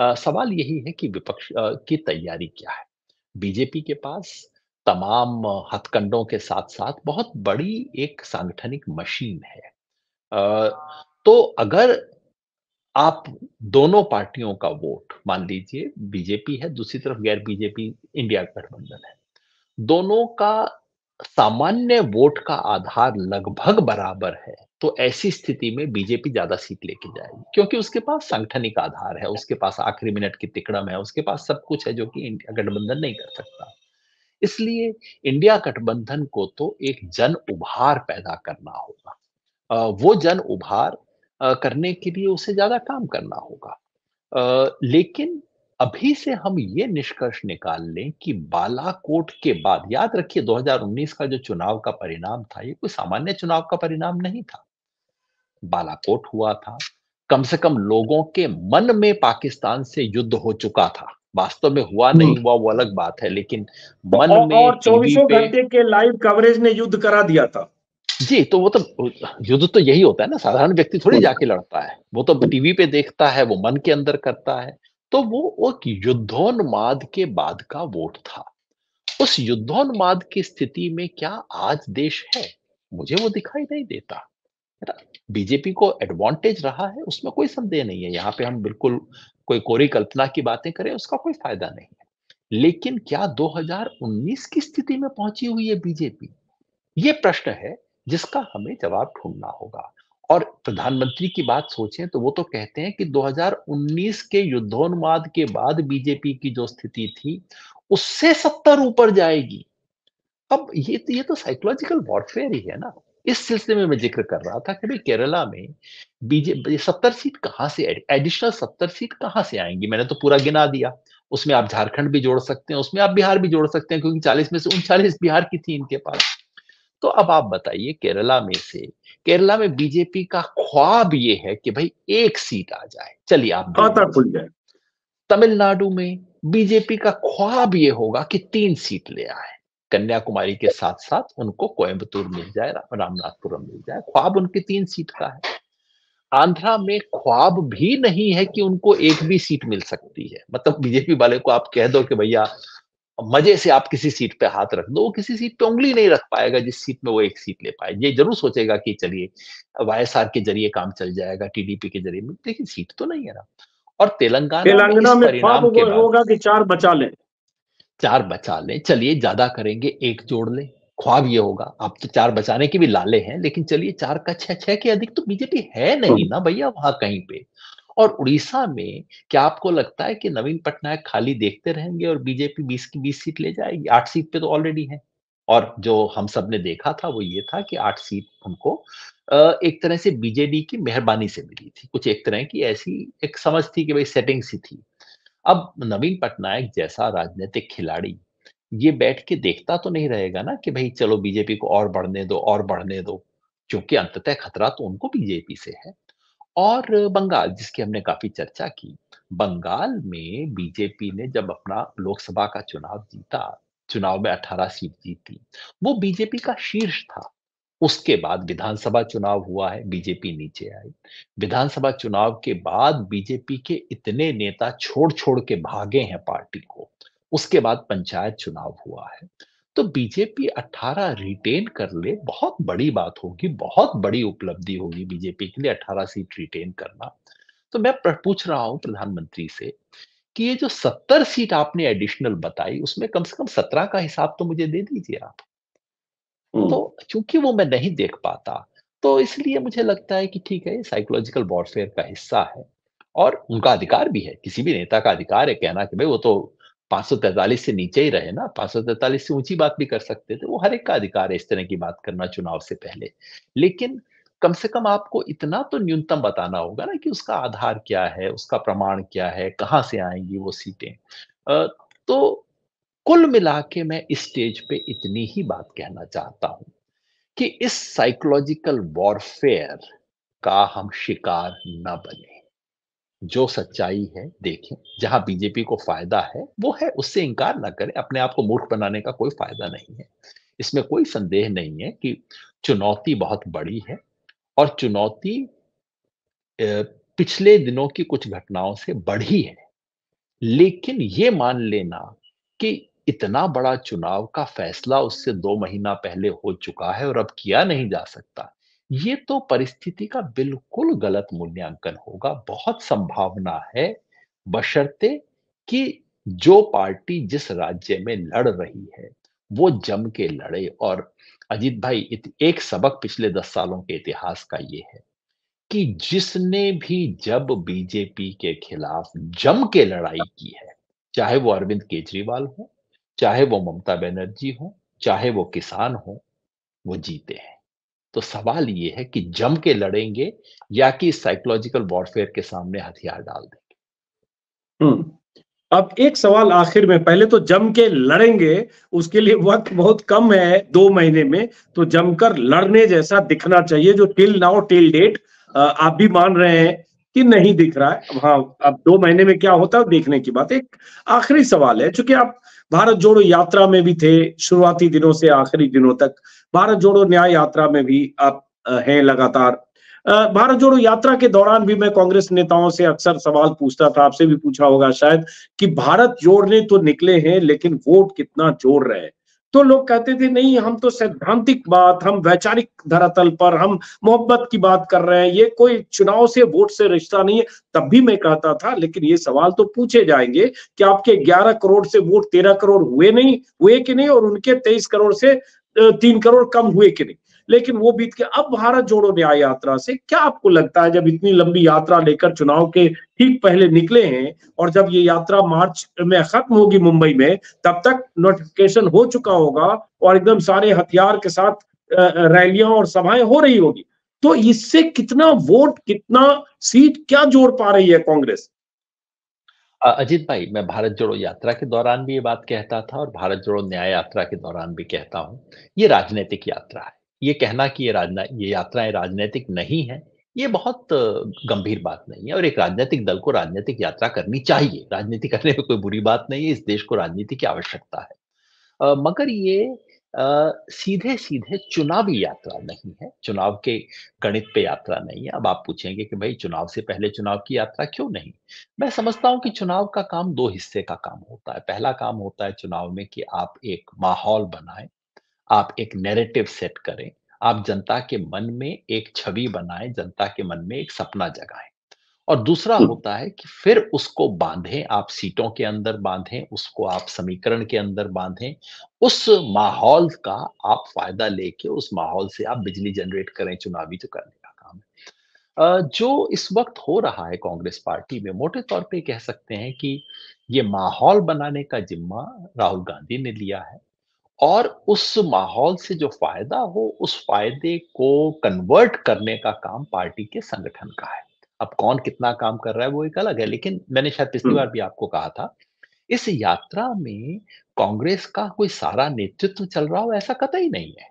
है। सवाल यही है कि विपक्ष की तैयारी क्या है। बीजेपी के पास तमाम हथकंडों के साथ साथ बहुत बड़ी एक सांगठनिक मशीन है। तो अगर आप दोनों पार्टियों का वोट, मान लीजिए बीजेपी है, दूसरी तरफ गैर बीजेपी इंडिया गठबंधन है, दोनों का सामान्य वोट का आधार लगभग बराबर है, तो ऐसी स्थिति में बीजेपी ज्यादा सीट लेके जाएगी, क्योंकि उसके पास सांगठनिक आधार है, उसके पास आखिरी मिनट की तिकड़म है, उसके पास सब कुछ है जो कि इंडिया गठबंधन नहीं कर सकता। इसलिए इंडिया गठबंधन को तो एक जन उभार पैदा करना होगा। वो जन उभार करने के लिए उसे ज्यादा काम करना होगा। लेकिन अभी से हम ये निष्कर्ष निकाल लें कि बालाकोट के बाद, याद रखिए 2019 का जो चुनाव का परिणाम था ये कोई सामान्य चुनाव का परिणाम नहीं था। बालाकोट हुआ था, कम से कम लोगों के मन में पाकिस्तान से युद्ध हो चुका था। वास्तव में हुआ नहीं हुआ वो अलग बात है, लेकिन मन में, और 24 घंटे के लाइव कवरेज ने युद्ध करा दिया था जी। तो वो तो युद्ध तो यही होता है ना, साधारण व्यक्ति थोड़ी जाके लड़ता है, वो तो टीवी पे देखता है, वो मन के अंदर करता है। तो वो एक युद्धोन्माद के बाद का वोट था। उस युद्धोन्माद की स्थिति में क्या आज देश है, मुझे वो दिखाई नहीं देता। बीजेपी को एडवांटेज रहा है, उसमें कोई संदेह नहीं है। यहाँ पे हम बिल्कुल कोई कोरी कल्पना की बातें करें उसका कोई फायदा नहीं है। लेकिन क्या 2019 की स्थिति में पहुंची हुई है बीजेपी, ये प्रश्न है जिसका हमें जवाब ढूंढना होगा। और प्रधानमंत्री की बात सोचें तो वो तो कहते हैं कि 2019 के युद्धोन्माद के बाद बीजेपी की जो स्थिति थी उससे 70 ऊपर जाएगी। अब ये तो साइकोलॉजिकल वॉरफेयर ही है ना। इस सिलसिले में मैं जिक्र कर रहा था कि भाई केरला में बीजेपी 70 सीट कहाँ से, एडिशनल 70 सीट कहाँ से आएंगी। मैंने तो पूरा गिना दिया, उसमें आप झारखंड भी जोड़ सकते हैं, उसमें आप बिहार भी जोड़ सकते हैं, क्योंकि 40 में से 39 बिहार की थी इनके पास। तो अब आप बताइए केरला में बीजेपी का ख्वाब ये है कि भाई 1 सीट आ जाए। चलिए आप तमिलनाडु में बीजेपी का ख्वाब ये होगा कि 3 सीट ले आए, कन्याकुमारी के साथ साथ उनको कोयम्बतूर मिल जाए, रामनाथपुरम मिल जाए, ख्वाब उनके 3 सीट का है। आंध्रा में ख्वाब भी नहीं है कि उनको 1 भी सीट मिल सकती है। मतलब बीजेपी वाले को आप कह दो कि भैया मजे से आप किसी सीट पे हाथ रख दो, वो किसी सीट पे उंगली नहीं रख पाएगा जिस सीट में वो 1 सीट ले पाए। ये जरूर सोचेगा कि चलिए वाईएसआर के जरिए काम चल जाएगा, टीडीपी के जरिए, लेकिन सीट तो नहीं है ना। और तेलंगाना में परिणाम होगा कि 4 बचा लें। चलिए ज्यादा करेंगे 1 जोड़ लें, ख्वाब ये होगा। आप तो 4 बचाने के भी लाले हैं, लेकिन चलिए 4 का 6 के अधिक तो बीजेपी है नहीं ना भैया वहां कहीं पे। और उड़ीसा में क्या आपको लगता है कि नवीन पटनायक खाली देखते रहेंगे और बीजेपी 20 की 20 सीट ले जाएगी? 8 सीट पे तो ऑलरेडी है। और जो हम सब ने देखा था वो ये था कि 8 सीट उनको एक तरह से बीजेडी की मेहरबानी से मिली थी, कुछ एक तरह की ऐसी एक समझ थी कि भाई सेटिंग सी थी। अब नवीन पटनायक जैसा राजनीतिक खिलाड़ी ये बैठ के देखता तो नहीं रहेगा ना कि भाई चलो बीजेपी को और बढ़ने दो और बढ़ने दो, क्योंकि अंततः खतरा तो उनको बीजेपी से है। और बंगाल, जिसकी हमने काफी चर्चा की, बंगाल में बीजेपी ने जब अपना लोकसभा का चुनाव जीता, चुनाव में 18 सीट जीती, वो बीजेपी का शीर्ष था। उसके बाद विधानसभा चुनाव हुआ है, बीजेपी नीचे आई। विधानसभा चुनाव के बाद बीजेपी के इतने नेता छोड़ के भागे हैं पार्टी को। उसके बाद पंचायत चुनाव हुआ है, तो बीजेपी 18 रिटेन कर ले बहुत बड़ी बात होगी, बहुत बड़ी उपलब्धि होगी बीजेपी के लिए 18 सीट रिटेन करना। तो मैं पूछ रहा हूं प्रधानमंत्री से कि ये जो 70 सीट आपने एडिशनल बताई उसमें कम से कम 17 का हिसाब तो मुझे दे दीजिए आप। तो चूंकि वो मैं नहीं देख पाता, तो इसलिए मुझे लगता है कि ठीक है, साइकोलॉजिकल वॉरफेयर का हिस्सा है और उनका अधिकार भी है, किसी भी नेता का अधिकार है कहना कि भाई वो तो 543 से नीचे ही रहे ना, 543 से ऊंची बात भी कर सकते थे, वो हर एक का अधिकार है इस तरह की बात करना चुनाव से पहले। लेकिन कम से कम आपको इतना तो न्यूनतम बताना होगा ना कि उसका आधार क्या है, उसका प्रमाण क्या है, कहाँ से आएंगी वो सीटें। तो कुल मिला के मैं इस स्टेज पे इतनी ही बात कहना चाहता हूं कि इस साइकोलॉजिकल वॉरफेयर का हम शिकार न बने। जो सच्चाई है देखें, जहां बीजेपी को फायदा है वो है, उससे इंकार ना करें। अपने आप को मूर्ख बनाने का कोई फायदा नहीं है, इसमें कोई संदेह नहीं है कि चुनौती बहुत बड़ी है। और चुनौती पिछले दिनों की कुछ घटनाओं से बढ़ी है, लेकिन ये मान लेना कि इतना बड़ा चुनाव का फैसला उससे 2 महीना पहले हो चुका है और अब किया नहीं जा सकता, ये तो परिस्थिति का बिल्कुल गलत मूल्यांकन होगा। बहुत संभावना है, बशर्ते कि जो पार्टी जिस राज्य में लड़ रही है वो जम के लड़े। और अजीत भाई, एक सबक पिछले 10 सालों के इतिहास का ये है कि जिसने भी जब बीजेपी के खिलाफ जम के लड़ाई की है, चाहे वो अरविंद केजरीवाल हो, चाहे वो ममता बनर्जी हो, चाहे वो किसान हो, वो जीते हैं। तो सवाल ये है कि जम के लड़ेंगे या कि साइकोलॉजिकल वॉरफेयर के सामने हथियार डाल देंगे। अब एक सवाल आखिर में, पहले तो जम के लड़ेंगे, उसके लिए वक्त बहुत कम है, 2 महीने में तो जमकर लड़ने जैसा दिखना चाहिए, जो टिल नाउ टिल डेट आप भी मान रहे हैं कि नहीं दिख रहा है। हाँ, अब 2 महीने में क्या होता है देखने की बात। एक आखिरी सवाल है, चूंकि आप भारत जोड़ो यात्रा में भी थे, शुरुआती दिनों से आखिरी दिनों तक भारत जोड़ो न्याय यात्रा में भी आप हैं लगातार। भारत जोड़ो यात्रा के दौरान भी मैं कांग्रेस नेताओं से अक्सर सवाल पूछता था, आपसे भी पूछा होगा शायद, कि भारत जोड़ने तो निकले हैं लेकिन वोट कितना जोड़ रहे हैं। तो लोग कहते थे नहीं, हम तो सैद्धांतिक बात, हम वैचारिक धरातल पर, हम मोहब्बत की बात कर रहे हैं, ये कोई चुनाव से वोट से रिश्ता नहीं है। तब भी मैं कहता था लेकिन ये सवाल तो पूछे जाएंगे कि आपके 11 करोड़ से वोट 13 करोड़ हुए कि नहीं, और उनके 23 करोड़ से 3 करोड़ कम हुए कि नहीं। लेकिन वो बीत के अब भारत जोड़ो न्याय यात्रा से क्या आपको लगता है, जब इतनी लंबी यात्रा लेकर चुनाव के ठीक पहले निकले हैं और जब ये यात्रा मार्च में खत्म होगी मुंबई में, तब तक नोटिफिकेशन हो चुका होगा और एकदम सारे हथियार के साथ रैलियां और सभाएं हो रही होगी। तो इससे कितना वोट, कितना सीट क्या जोड़ पा रही है कांग्रेस? अजीत भाई, मैं भारत जोड़ो यात्रा के दौरान भी ये बात कहता था और भारत जोड़ो न्याय यात्रा के दौरान भी कहता हूँ, ये राजनीतिक यात्रा है। ये कहना कि ये यात्राएं राजनीतिक नहीं है, ये बहुत गंभीर बात नहीं है। और एक राजनीतिक दल को राजनीतिक यात्रा करनी चाहिए, राजनीति करने में कोई बुरी बात नहीं है, इस देश को राजनीति की आवश्यकता है। मगर ये सीधे सीधे चुनावी यात्रा नहीं है, चुनाव के गणित पे यात्रा नहीं है। अब आप पूछेंगे कि भाई चुनाव से पहले चुनाव की यात्रा क्यों नहीं? मैं समझता हूं कि चुनाव का काम दो हिस्से का काम होता है। पहला काम होता है चुनाव में कि आप एक माहौल बनाएं, आप एक नैरेटिव सेट करें, आप जनता के मन में एक छवि बनाएं, जनता के मन में एक सपना जगाएं। और दूसरा होता है कि फिर उसको बांधें, आप सीटों के अंदर बांधें, उसको आप समीकरण के अंदर बांधें, उस माहौल का आप फायदा लेके उस माहौल से आप बिजली जनरेट करें। चुनावी जो करने का काम है, जो इस वक्त हो रहा है कांग्रेस पार्टी में, मोटे तौर पे कह सकते हैं कि ये माहौल बनाने का जिम्मा राहुल गांधी ने लिया है और उस माहौल से जो फायदा हो उस फायदे को कन्वर्ट करने का काम पार्टी के संगठन का है। अब कौन कितना काम कर रहा है वो एक अलग है, लेकिन मैंने शायद पिछली बार भी आपको कहा था, इस यात्रा में कांग्रेस का कोई सारा नेतृत्व चल रहा हो ऐसा कतई नहीं है।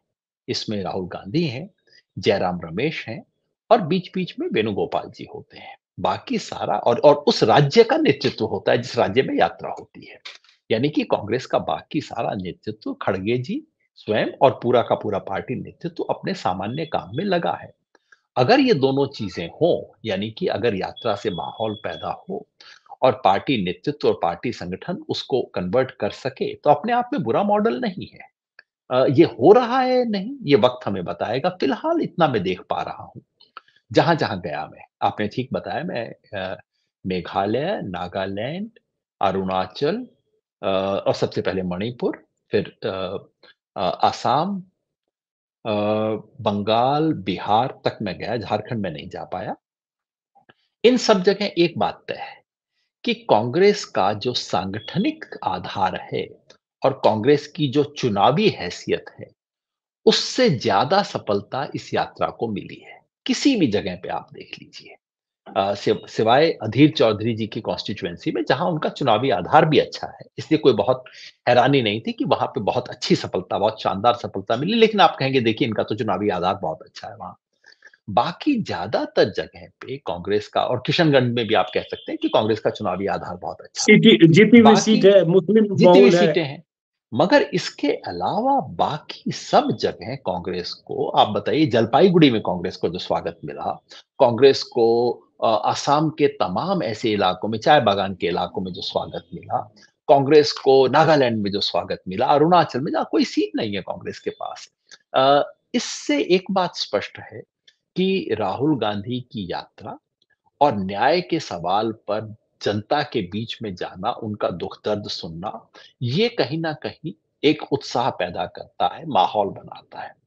इसमें राहुल गांधी हैं, जयराम रमेश हैं और बीच बीच में वेणुगोपाल जी होते हैं, बाकी सारा और उस राज्य का नेतृत्व होता है जिस राज्य में यात्रा होती है। यानी कि कांग्रेस का बाकी सारा नेतृत्व, खड़गे जी स्वयं और पूरा का पूरा पार्टी नेतृत्व अपने सामान्य काम में लगा है। अगर ये दोनों चीजें हों, यानी कि अगर यात्रा से माहौल पैदा हो और पार्टी नेतृत्व और पार्टी संगठन उसको कन्वर्ट कर सके, तो अपने आप में बुरा मॉडल नहीं है। ये हो रहा है नहीं, ये वक्त हमें बताएगा। फिलहाल इतना मैं देख पा रहा हूँ जहां जहां गया मैं। आपने ठीक बताया, मैं मेघालय, नागालैंड, अरुणाचल और सबसे पहले मणिपुर, फिर आसाम, बंगाल, बिहार तक मैं गया, झारखंड में नहीं जा पाया। इन सब जगह एक बात तय है कि कांग्रेस का जो सांगठनिक आधार है और कांग्रेस की जो चुनावी हैसियत है, उससे ज्यादा सफलता इस यात्रा को मिली है। किसी भी जगह पे आप देख लीजिए, सिवाय अधीर चौधरी जी की कॉन्स्टिट्यूएंसी में, जहां उनका चुनावी आधार भी अच्छा है, इसलिए कोई बहुत हैरानी नहीं थी कि वहां पे बहुत अच्छी सफलता, बहुत शानदार सफलता मिली। लेकिन आप कहेंगे देखिए इनका तो चुनावी आधार बहुत अच्छा है वहां। बाकी ज्यादातर जगह पे कांग्रेस का, और किशनगंज में भी आप कह सकते हैं कि कांग्रेस का चुनावी आधार बहुत अच्छा है, मुस्लिम सीटें हैं। मगर इसके अलावा बाकी सब जगह कांग्रेस को, आप बताइए जलपाईगुड़ी में कांग्रेस को जो स्वागत मिला, कांग्रेस को असम के तमाम ऐसे इलाकों में, चाय बागान के इलाकों में जो स्वागत मिला, कांग्रेस को नागालैंड में जो स्वागत मिला, अरुणाचल में जहाँ कोई सीट नहीं है कांग्रेस के पास। इससे एक बात स्पष्ट है कि राहुल गांधी की यात्रा और न्याय के सवाल पर जनता के बीच में जाना, उनका दुख दर्द सुनना, ये कहीं ना कहीं एक उत्साह पैदा करता है, माहौल बनाता है।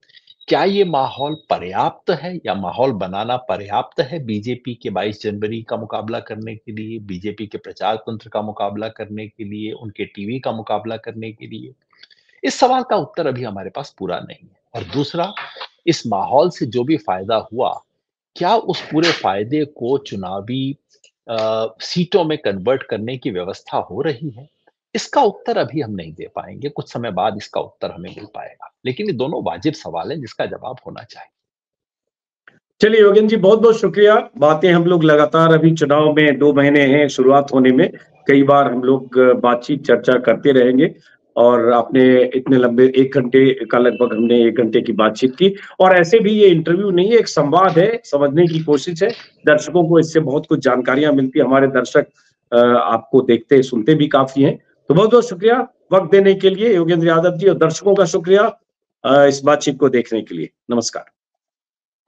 क्या ये माहौल पर्याप्त है या माहौल बनाना पर्याप्त है बीजेपी के 22 जनवरी का मुकाबला करने के लिए, बीजेपी के प्रचार तंत्र का मुकाबला करने के लिए, उनके टीवी का मुकाबला करने के लिए? इस सवाल का उत्तर अभी हमारे पास पूरा नहीं है। और दूसरा, इस माहौल से जो भी फायदा हुआ, क्या उस पूरे फायदे को चुनावी सीटों में कन्वर्ट करने की व्यवस्था हो रही है? इसका उत्तर अभी हम नहीं दे पाएंगे, कुछ समय बाद इसका उत्तर हमें मिल पाएगा। लेकिन ये दोनों वाजिब सवाल हैं जिसका जवाब होना चाहिए। चलिए योगेंद्र जी, बहुत बहुत शुक्रिया। बातें हम लोग लगातार, अभी चुनाव में 2 महीने हैं शुरुआत होने में, कई बार हम लोग बातचीत चर्चा करते रहेंगे। और आपने इतने लंबे 1 घंटे का, लगभग हमने 1 घंटे की बातचीत की, और ऐसे भी ये इंटरव्यू नहीं है, एक संवाद है, समझने की कोशिश है। दर्शकों को इससे बहुत कुछ जानकारियां मिलती है, हमारे दर्शक आपको देखते सुनते भी काफी हैं। तो बहुत बहुत शुक्रिया वक्त देने के लिए योगेंद्र यादव जी, और दर्शकों का शुक्रिया इस बातचीत को देखने के लिए। नमस्कार,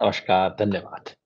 नमस्कार, धन्यवाद।